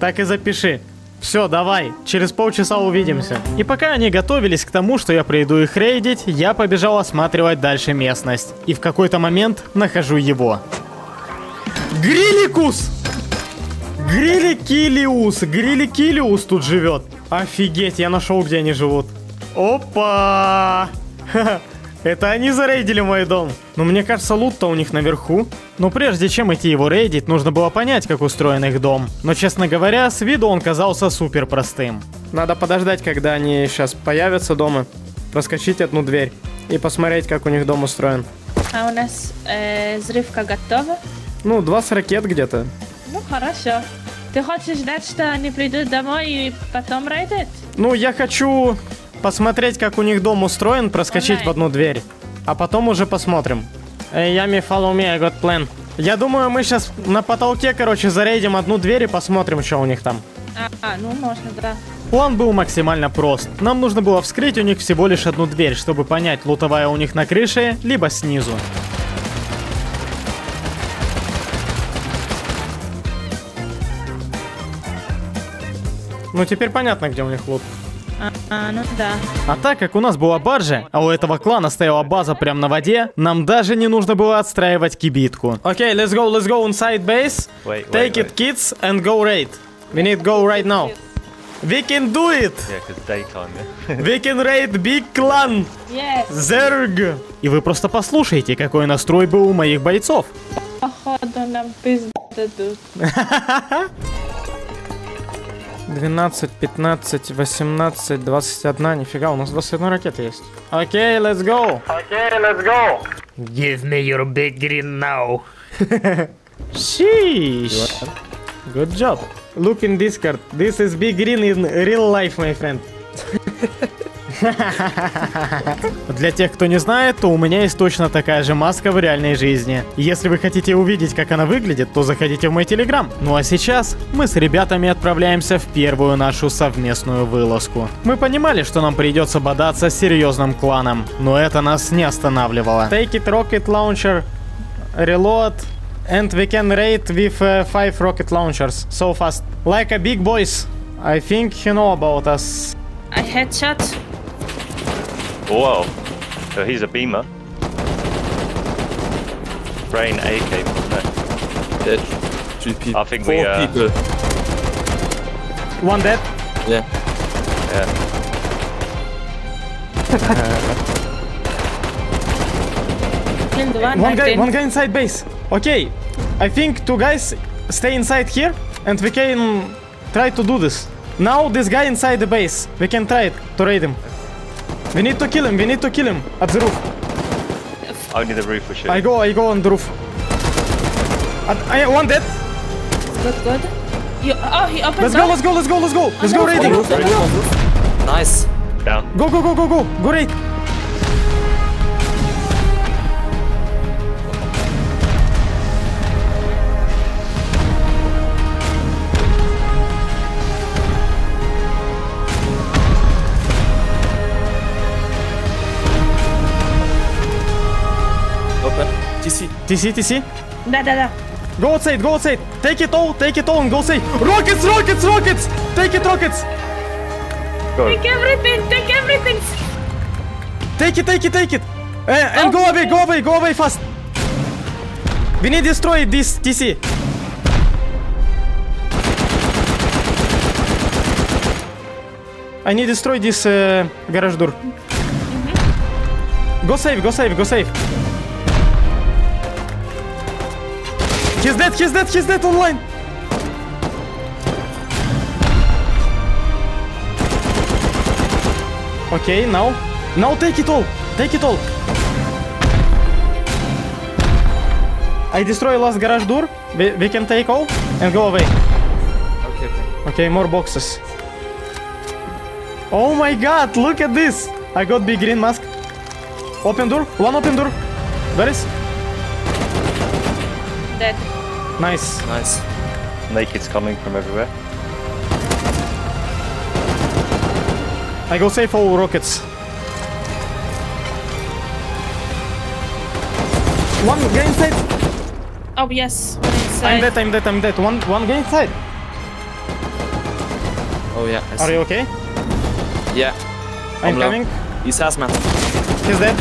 Так и запиши. Все, давай, через полчаса увидимся. И пока они готовились к тому, что я приду их рейдить, я побежал осматривать дальше местность. И в какой-то момент нахожу его. Грилликус! Грилликилиус! Грилликилиус тут живет. Офигеть, я нашел, где они живут. Опа! Ха-ха! Это они зарейдили мой дом. Но мне кажется, лут-то у них наверху. Но прежде чем идти его рейдить, нужно было понять, как устроен их дом. Но, честно говоря, с виду он казался супер простым. Надо подождать, когда они сейчас появятся дома, проскочить одну дверь и посмотреть, как у них дом устроен. А у нас взрывка готова? Ну, 20 ракет где-то. Ну, хорошо. Ты хочешь ждать, что они придут домой и потом рейдят? Ну, я хочу... посмотреть, как у них дом устроен, проскочить в одну дверь. А потом уже посмотрим. Ями, follow me, I got plan. Я думаю, мы сейчас на потолке, короче, зарейдим одну дверь и посмотрим, что у них там. Ну можно, да. План был максимально прост. Нам нужно было вскрыть у них всего лишь одну дверь, чтобы понять, лутовая у них на крыше, либо снизу. Ну теперь понятно, где у них лут. Ну да. А так как у нас была баржа, а у этого клана стояла база прям на воде, нам даже не нужно было отстраивать кибитку. Окей, let's go inside base. Take it, kids, and go raid. We need go right now. We can do it! We can raid big clan! Zerg! И вы просто послушайте, какой настрой был у моих бойцов. Походу нам пизду дадут. 12, 15, 18, 21. Нифига, у нас 21 ракета есть. Окей, let's go. Окей, let's go. Give me your big green now. Sheesh. Good job. Look in Discord. This is big green in real life, my friend. Для тех, кто не знает, то у меня есть точно такая же маска в реальной жизни. Если вы хотите увидеть, как она выглядит, то заходите в мой телеграм. Ну а сейчас мы с ребятами отправляемся в первую нашу совместную вылазку. Мы понимали, что нам придется бодаться с серьезным кланом, но это нас не останавливало. Take it, rocket launcher, reload, and we can raid with 5 rocket launchers. So fast. Like a big boys. I think you know about us. A headshot. Whoa, so he's a beamer. Brain AK, no. Dead. Two people. I think we people. One dead? Yeah. Yeah. one guy inside base. Okay, I think two guys stay inside here and we can try to do this. Now this guy inside the base. We can try it to raid him. We need to kill him. We need to kill him at the roof. Only the roof for sure. I go on the roof. I want that. Good, good. You, oh, he opens. Let's go. Let's go raiding. Nice. Down. Go raid. TC? Да. Go outside. Take it all and go outside. Rockets! Take it, rockets! Go. Take everything! Take it! And go away fast! We need to destroy this TC. I need to destroy this garage door. Go safe. He's dead online. Okay, now take it all. I destroy last garage door. We can take all and go away. Okay, more boxes. Oh my God, look at this. I got big green mask. One open door. Where is? Dead. Nice. Naked's coming from everywhere. I go save all rockets. One guy inside. Oh yes. Inside. I'm dead. One guy inside. Oh yeah. I see. Are you okay? Yeah. I'm coming. He's hazmat. He's dead.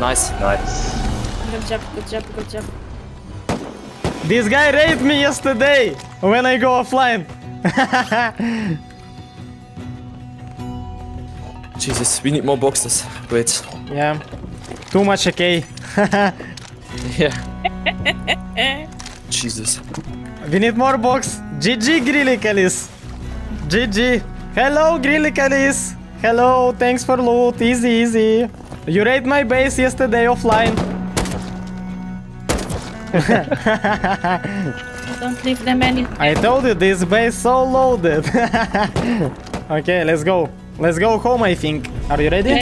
Nice. Good job. This guy raided me yesterday when I go offline. Jesus, we need more boxes. Wait. Yeah. Too much AK. Yeah. Jesus. We need more box. GG Grillikalis. GG. Hello Grillikalis. Hello. Thanks for loot. Easy. You raided my base yesterday offline. Don't leave them anything. I told you this base so loaded. Okay, let's go home. I think. Are you ready?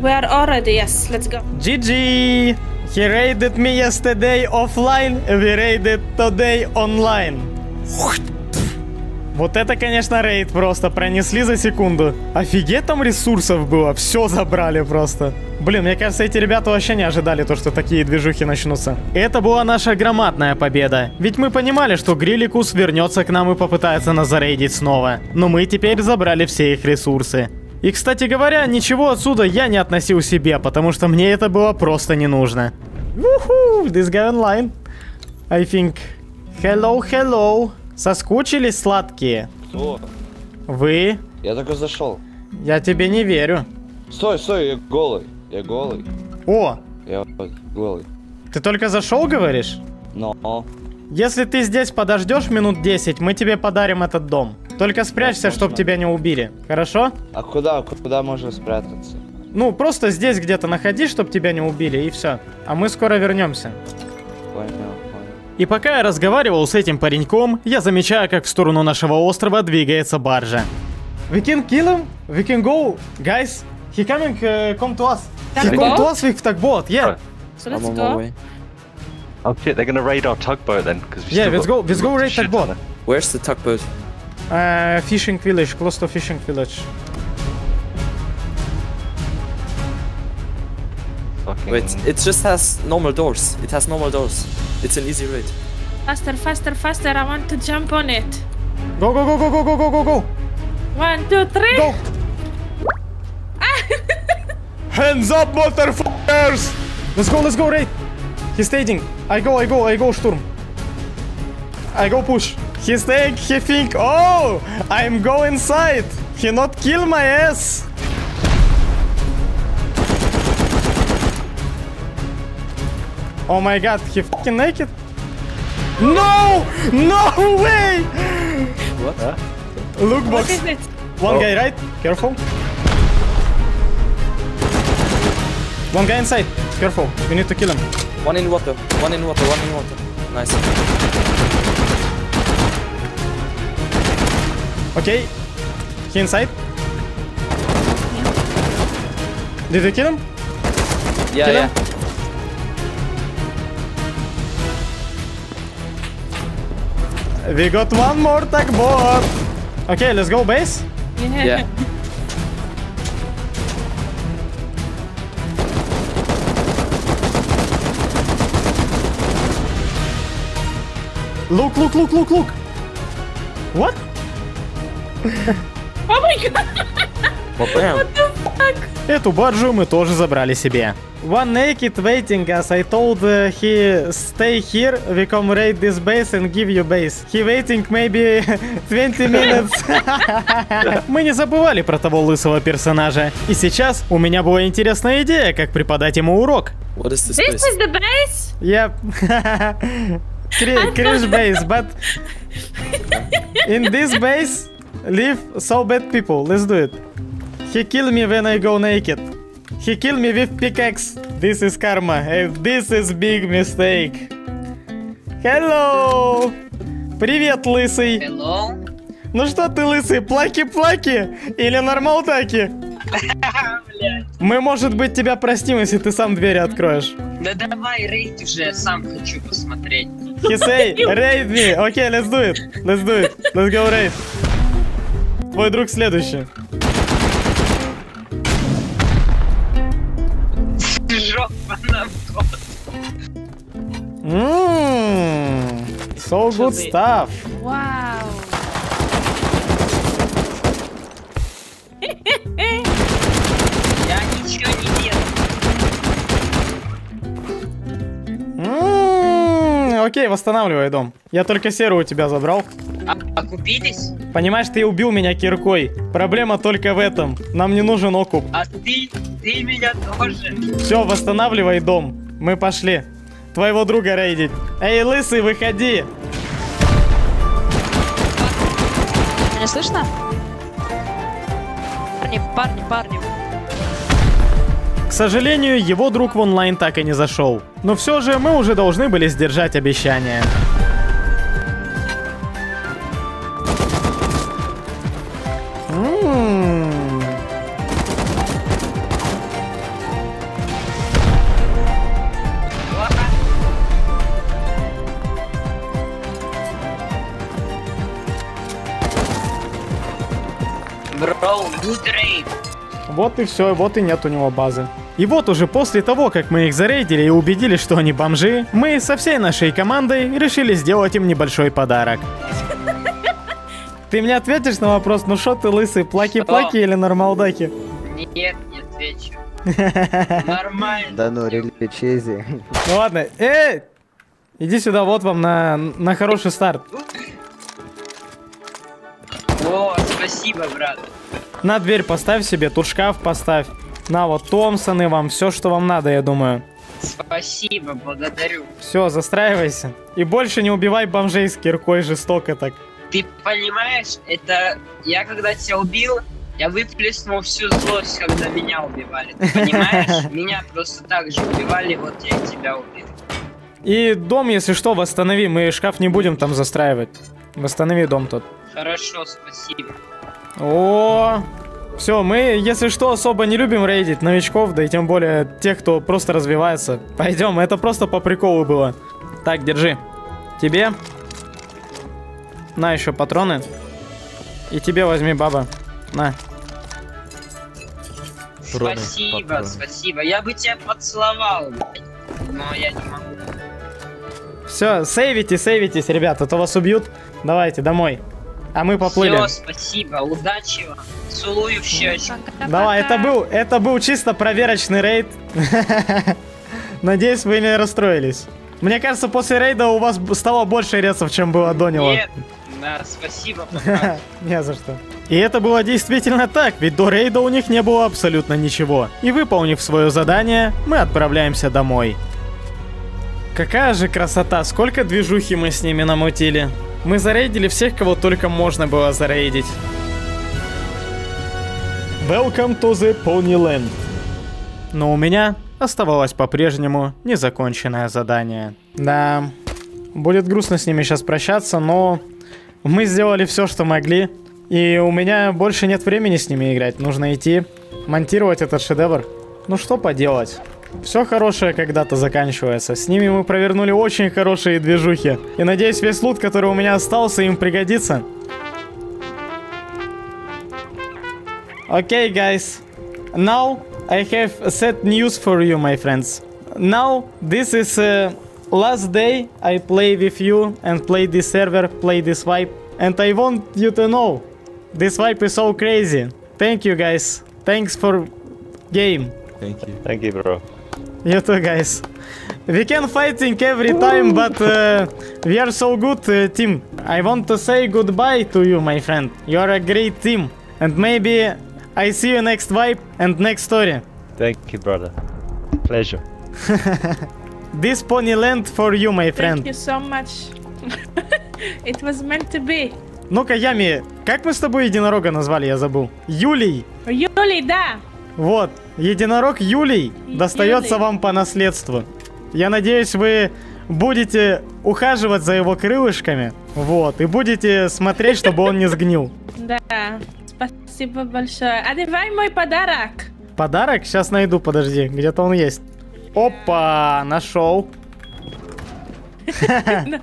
We are already. Yes, let's go. GG. He raided me yesterday offline, we raided today online. Вот это, конечно, рейд просто. Пронесли за секунду. Офигеть, там ресурсов было. Все забрали просто. Блин, мне кажется, эти ребята вообще не ожидали то, что такие движухи начнутся. Это была наша громадная победа. Ведь мы понимали, что Грилликус вернется к нам и попытается нас зарейдить снова. Но мы теперь забрали все их ресурсы. И, кстати говоря, ничего отсюда я не относил себе, потому что мне это было просто не нужно. Уху, this guy online. I think. Hello, hello. Соскучились, сладкие? Кто? Вы? Я только зашел. Я тебе не верю. Стой, стой, я голый. Я голый. О! Я голый. Ты только зашел, говоришь? Но. Если ты здесь подождешь минут 10, мы тебе подарим этот дом. Только спрячься, чтобы тебя не убили. Хорошо? А куда можно спрятаться? Ну, просто здесь где-то находи, чтобы тебя не убили, и все. А мы скоро вернемся. Понял. И пока я разговаривал с этим пареньком, я замечаю, как в сторону нашего острова двигается баржа. We can kill him? We can go? Guys, he coming, come to us. He come to us with tugboat, yeah. So let's go. Oh shit, they're gonna raid our tugboat then. Yeah, let's go raid tugboat. Where's the tugboat? Fishing village, close to fishing village. Wait, it just has normal doors. It has normal doors. It's an easy raid. Faster, faster, faster! I want to jump on it. Go, go, go, go, go, go, go, go, go! 1, 2, 3. Go! Hands up, motherfuckers! Let's go, raid. He's staging. I go, Sturm. I go push. He's staying. He think. Oh, I'm go inside. He not kill my ass. Oh my god, he fucking naked? No! No way! What? Look, box. One guy right? Careful. One guy inside. Careful. We need to kill him. One in water. One in water. Nice. Okay. He inside. Did you kill him? Yeah, kill him? Yeah. We got one more tugboat. Okay, let's go base. Yeah. Look. What? Oh my god. What the fuck? Эту баржу мы тоже забрали себе. One naked waiting us. I told he stay here. We come raid this base and give you base. He waiting maybe 20 minutes. Мы не забывали про того лысого персонажа. И сейчас у меня была интересная идея, как преподать ему урок. What is this place? This is the base? Yep. Crash base, but in this base live so bad people. Let's do it. He kill me when I go naked. He killed me with pickaxe. This is karma, and this is big mistake. Hello! Привет, лысый. Hello. Ну что ты, лысый, плаки-плаки или нормал-таки? Мы, может быть, тебя простим, если ты сам двери откроешь. Да давай, рейд уже, сам хочу посмотреть. He say, raid me. Okay, let's do it. Let's go raid. Твой друг следующий. So good stuff. Wow. Я ничего не делаю. Окей, восстанавливай дом. Я только серу у тебя забрал. Окупились? Понимаешь, ты убил меня киркой. Проблема только в этом. Нам не нужен окуп. А ты меня тоже. Все, восстанавливай дом. Мы пошли. Твоего друга рейдить. Эй, лысый, выходи! Меня слышно? Парни. К сожалению, его друг в онлайн так и не зашел. Но все же мы уже должны были сдержать обещание. Броу, Дмитрий. Вот и все, вот и нет у него базы. И вот уже после того, как мы их зарейдили и убедились, что они бомжи, мы со всей нашей командой решили сделать им небольшой подарок. Ты мне ответишь на вопрос, ну шо ты лысый, плаки-плаки или нормалдаки? Нет, не отвечу. Нормально. Да ну, рели Чизи. Ну ладно, иди сюда, вот вам на хороший старт. О, спасибо, брат. На дверь поставь себе, тут шкаф поставь. На вот Томпсоны вам, все, что вам надо, я думаю. Спасибо, благодарю. Все, застраивайся. И больше не убивай бомжей с киркой жестоко так. Ты понимаешь, это я когда тебя убил, я выплеснул всю злость, когда меня убивали. Ты понимаешь? Меня просто так же убивали, вот я и тебя убил. И дом, если что, восстанови, мы шкаф не будем там застраивать. Восстанови дом тот. Хорошо, спасибо. О, все, мы, если что, особо не любим рейдить новичков, да и тем более тех, кто просто развивается. Пойдем, это просто по приколу было. Так, держи. Тебе. На еще патроны. И тебе возьми, баба. На. Спасибо, патроны. Спасибо. Я бы тебя поцеловал, блядь, но я не могу. Все, сейвитесь, ребята, а то вас убьют. Давайте, домой. А мы поплыли. Все, спасибо, удачи вам. Целую в щечку. Давай, это был чисто проверочный рейд. Надеюсь, вы не расстроились. Мне кажется, после рейда у вас стало больше рецов, чем было до него. Нет, да, спасибо. Не за что. И это было действительно так, ведь до рейда у них не было абсолютно ничего. И выполнив свое задание, мы отправляемся домой. Какая же красота, сколько движухи мы с ними намутили. Мы зарейдили всех, кого только можно было зарейдить. Welcome to the Ponyland. Но у меня... оставалось по-прежнему незаконченное задание. Да, будет грустно с ними сейчас прощаться, но мы сделали все, что могли. И у меня больше нет времени с ними играть. Нужно идти монтировать этот шедевр. Ну что поделать. Все хорошее когда-то заканчивается. С ними мы провернули очень хорошие движухи. И надеюсь, весь лут, который у меня остался, им пригодится. Окей, guys. Now... I have sad news for you, my friends. Now, this is last day I play with you and play this server, play this vibe. And I want you to know, this vibe is so crazy. Thank you, guys. Thanks for game. Thank you. Thank you, bro. You too, guys. We can fighting every time, but we are so good team. I want to say goodbye to you, my friend. You are a great team. And maybe... I see you next vibe and next story. Thank you, brother. Pleasure. This Ponyland for you, my friend. Thank you so much. It was meant to be. Ну-ка, Ями, как мы с тобой единорога назвали, я забыл. Юлий. Юлий, да. Вот, единорог Юлий достается вам по наследству. Я надеюсь, вы будете ухаживать за его крылышками. Вот, и будете смотреть, чтобы он не сгнил. Да. Спасибо большое. А давай мой подарок. Подарок? Сейчас найду, подожди. Где-то он есть. Опа, нашел.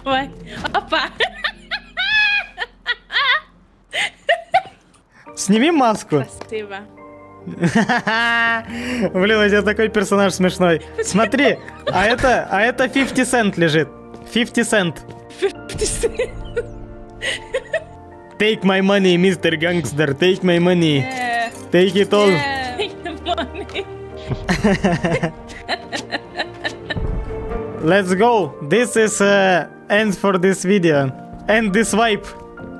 Давай. Опа. Сними маску. Спасибо. Блин, у тебя такой персонаж смешной. Смотри, а это 50 Cent лежит. 50 Cent. 50 Cent. Take my money, Mr. Gangster, take my money. Yeah. Take it all. Yeah. Take the money. Let's go. This is end for this video. End this vibe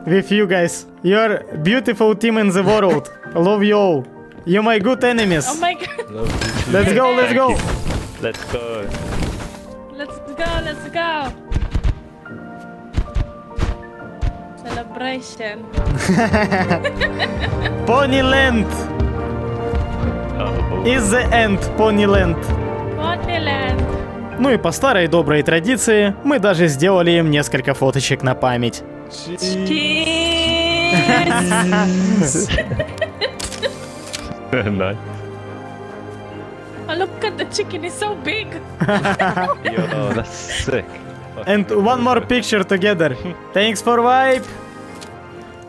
with you guys. You're beautiful team in the world. Love you all. You're my good enemies. Oh my god. Let's go, let's go. Let's go. Let's go, let's go. Celebration. Ponyland is the end, Ponyland. Ponyland. Ну и по старой доброй традиции мы даже сделали им несколько фоточек на память. Cheers. Oh, look at the chicken, it's so big. Yo, that's sick. And one more picture together. Thanks for vibe.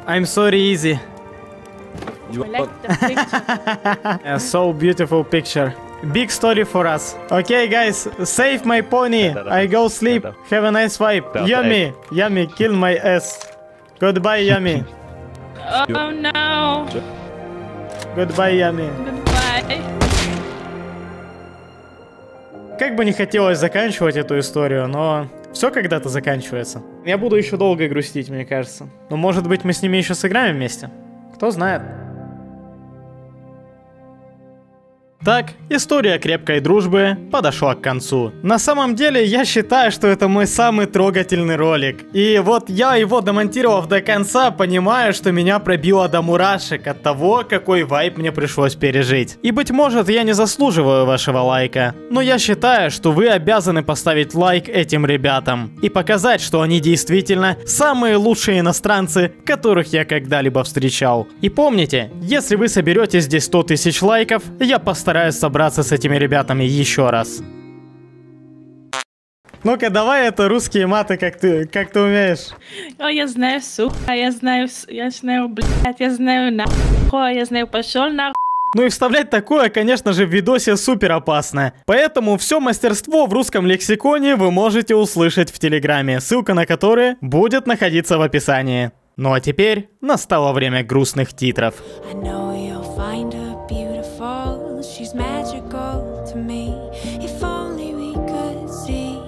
I'm sorry, Изи. You... I like the picture. Yeah, so beautiful picture. Big story for us. Okay, guys, save my pony. I go sleep. Have a nice vibe. Yami, Yami, kill my ass. Goodbye, Yami. Oh no. Goodbye, Yami. Goodbye. Как бы не хотелось заканчивать эту историю, но все когда-то заканчивается. Я буду еще долго грустить, мне кажется. Но может быть мы с ними еще сыграем вместе? Кто знает. Так, история крепкой дружбы подошла к концу. На самом деле, я считаю, что это мой самый трогательный ролик. И вот я его, домонтировав до конца, понимаю, что меня пробило до мурашек от того, какой вайб мне пришлось пережить. И быть может, я не заслуживаю вашего лайка. Но я считаю, что вы обязаны поставить лайк этим ребятам. И показать, что они действительно самые лучшие иностранцы, которых я когда-либо встречал. И помните, если вы соберете здесь 100 тысяч лайков, я постараюсь собраться с этими ребятами еще раз. Ну-ка, давай это русские маты, как ты умеешь. О, я знаю, сука, я знаю, блядь, я знаю, нахуй, я знаю, пошел нахуй. Ну и вставлять такое, конечно же, в видосе супер опасно. Поэтому все мастерство в русском лексиконе вы можете услышать в Телеграме, ссылка на который будет находиться в описании. Ну а теперь настало время грустных титров. She's magical to me. If only we could see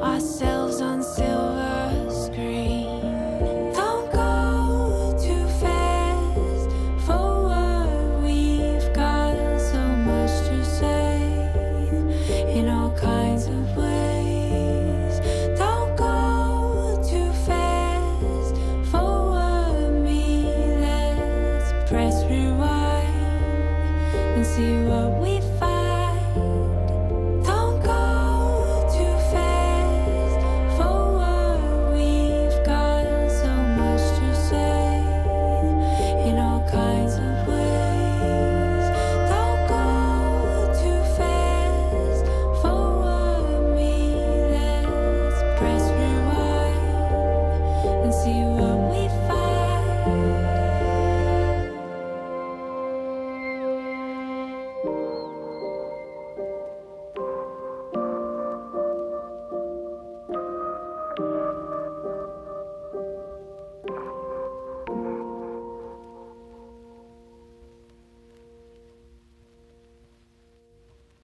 ourselves on silver screen. Don't go too fast forward. We've got so much to say in all kinds of ways. Don't go too fast forward me. Let's press rewind. See what we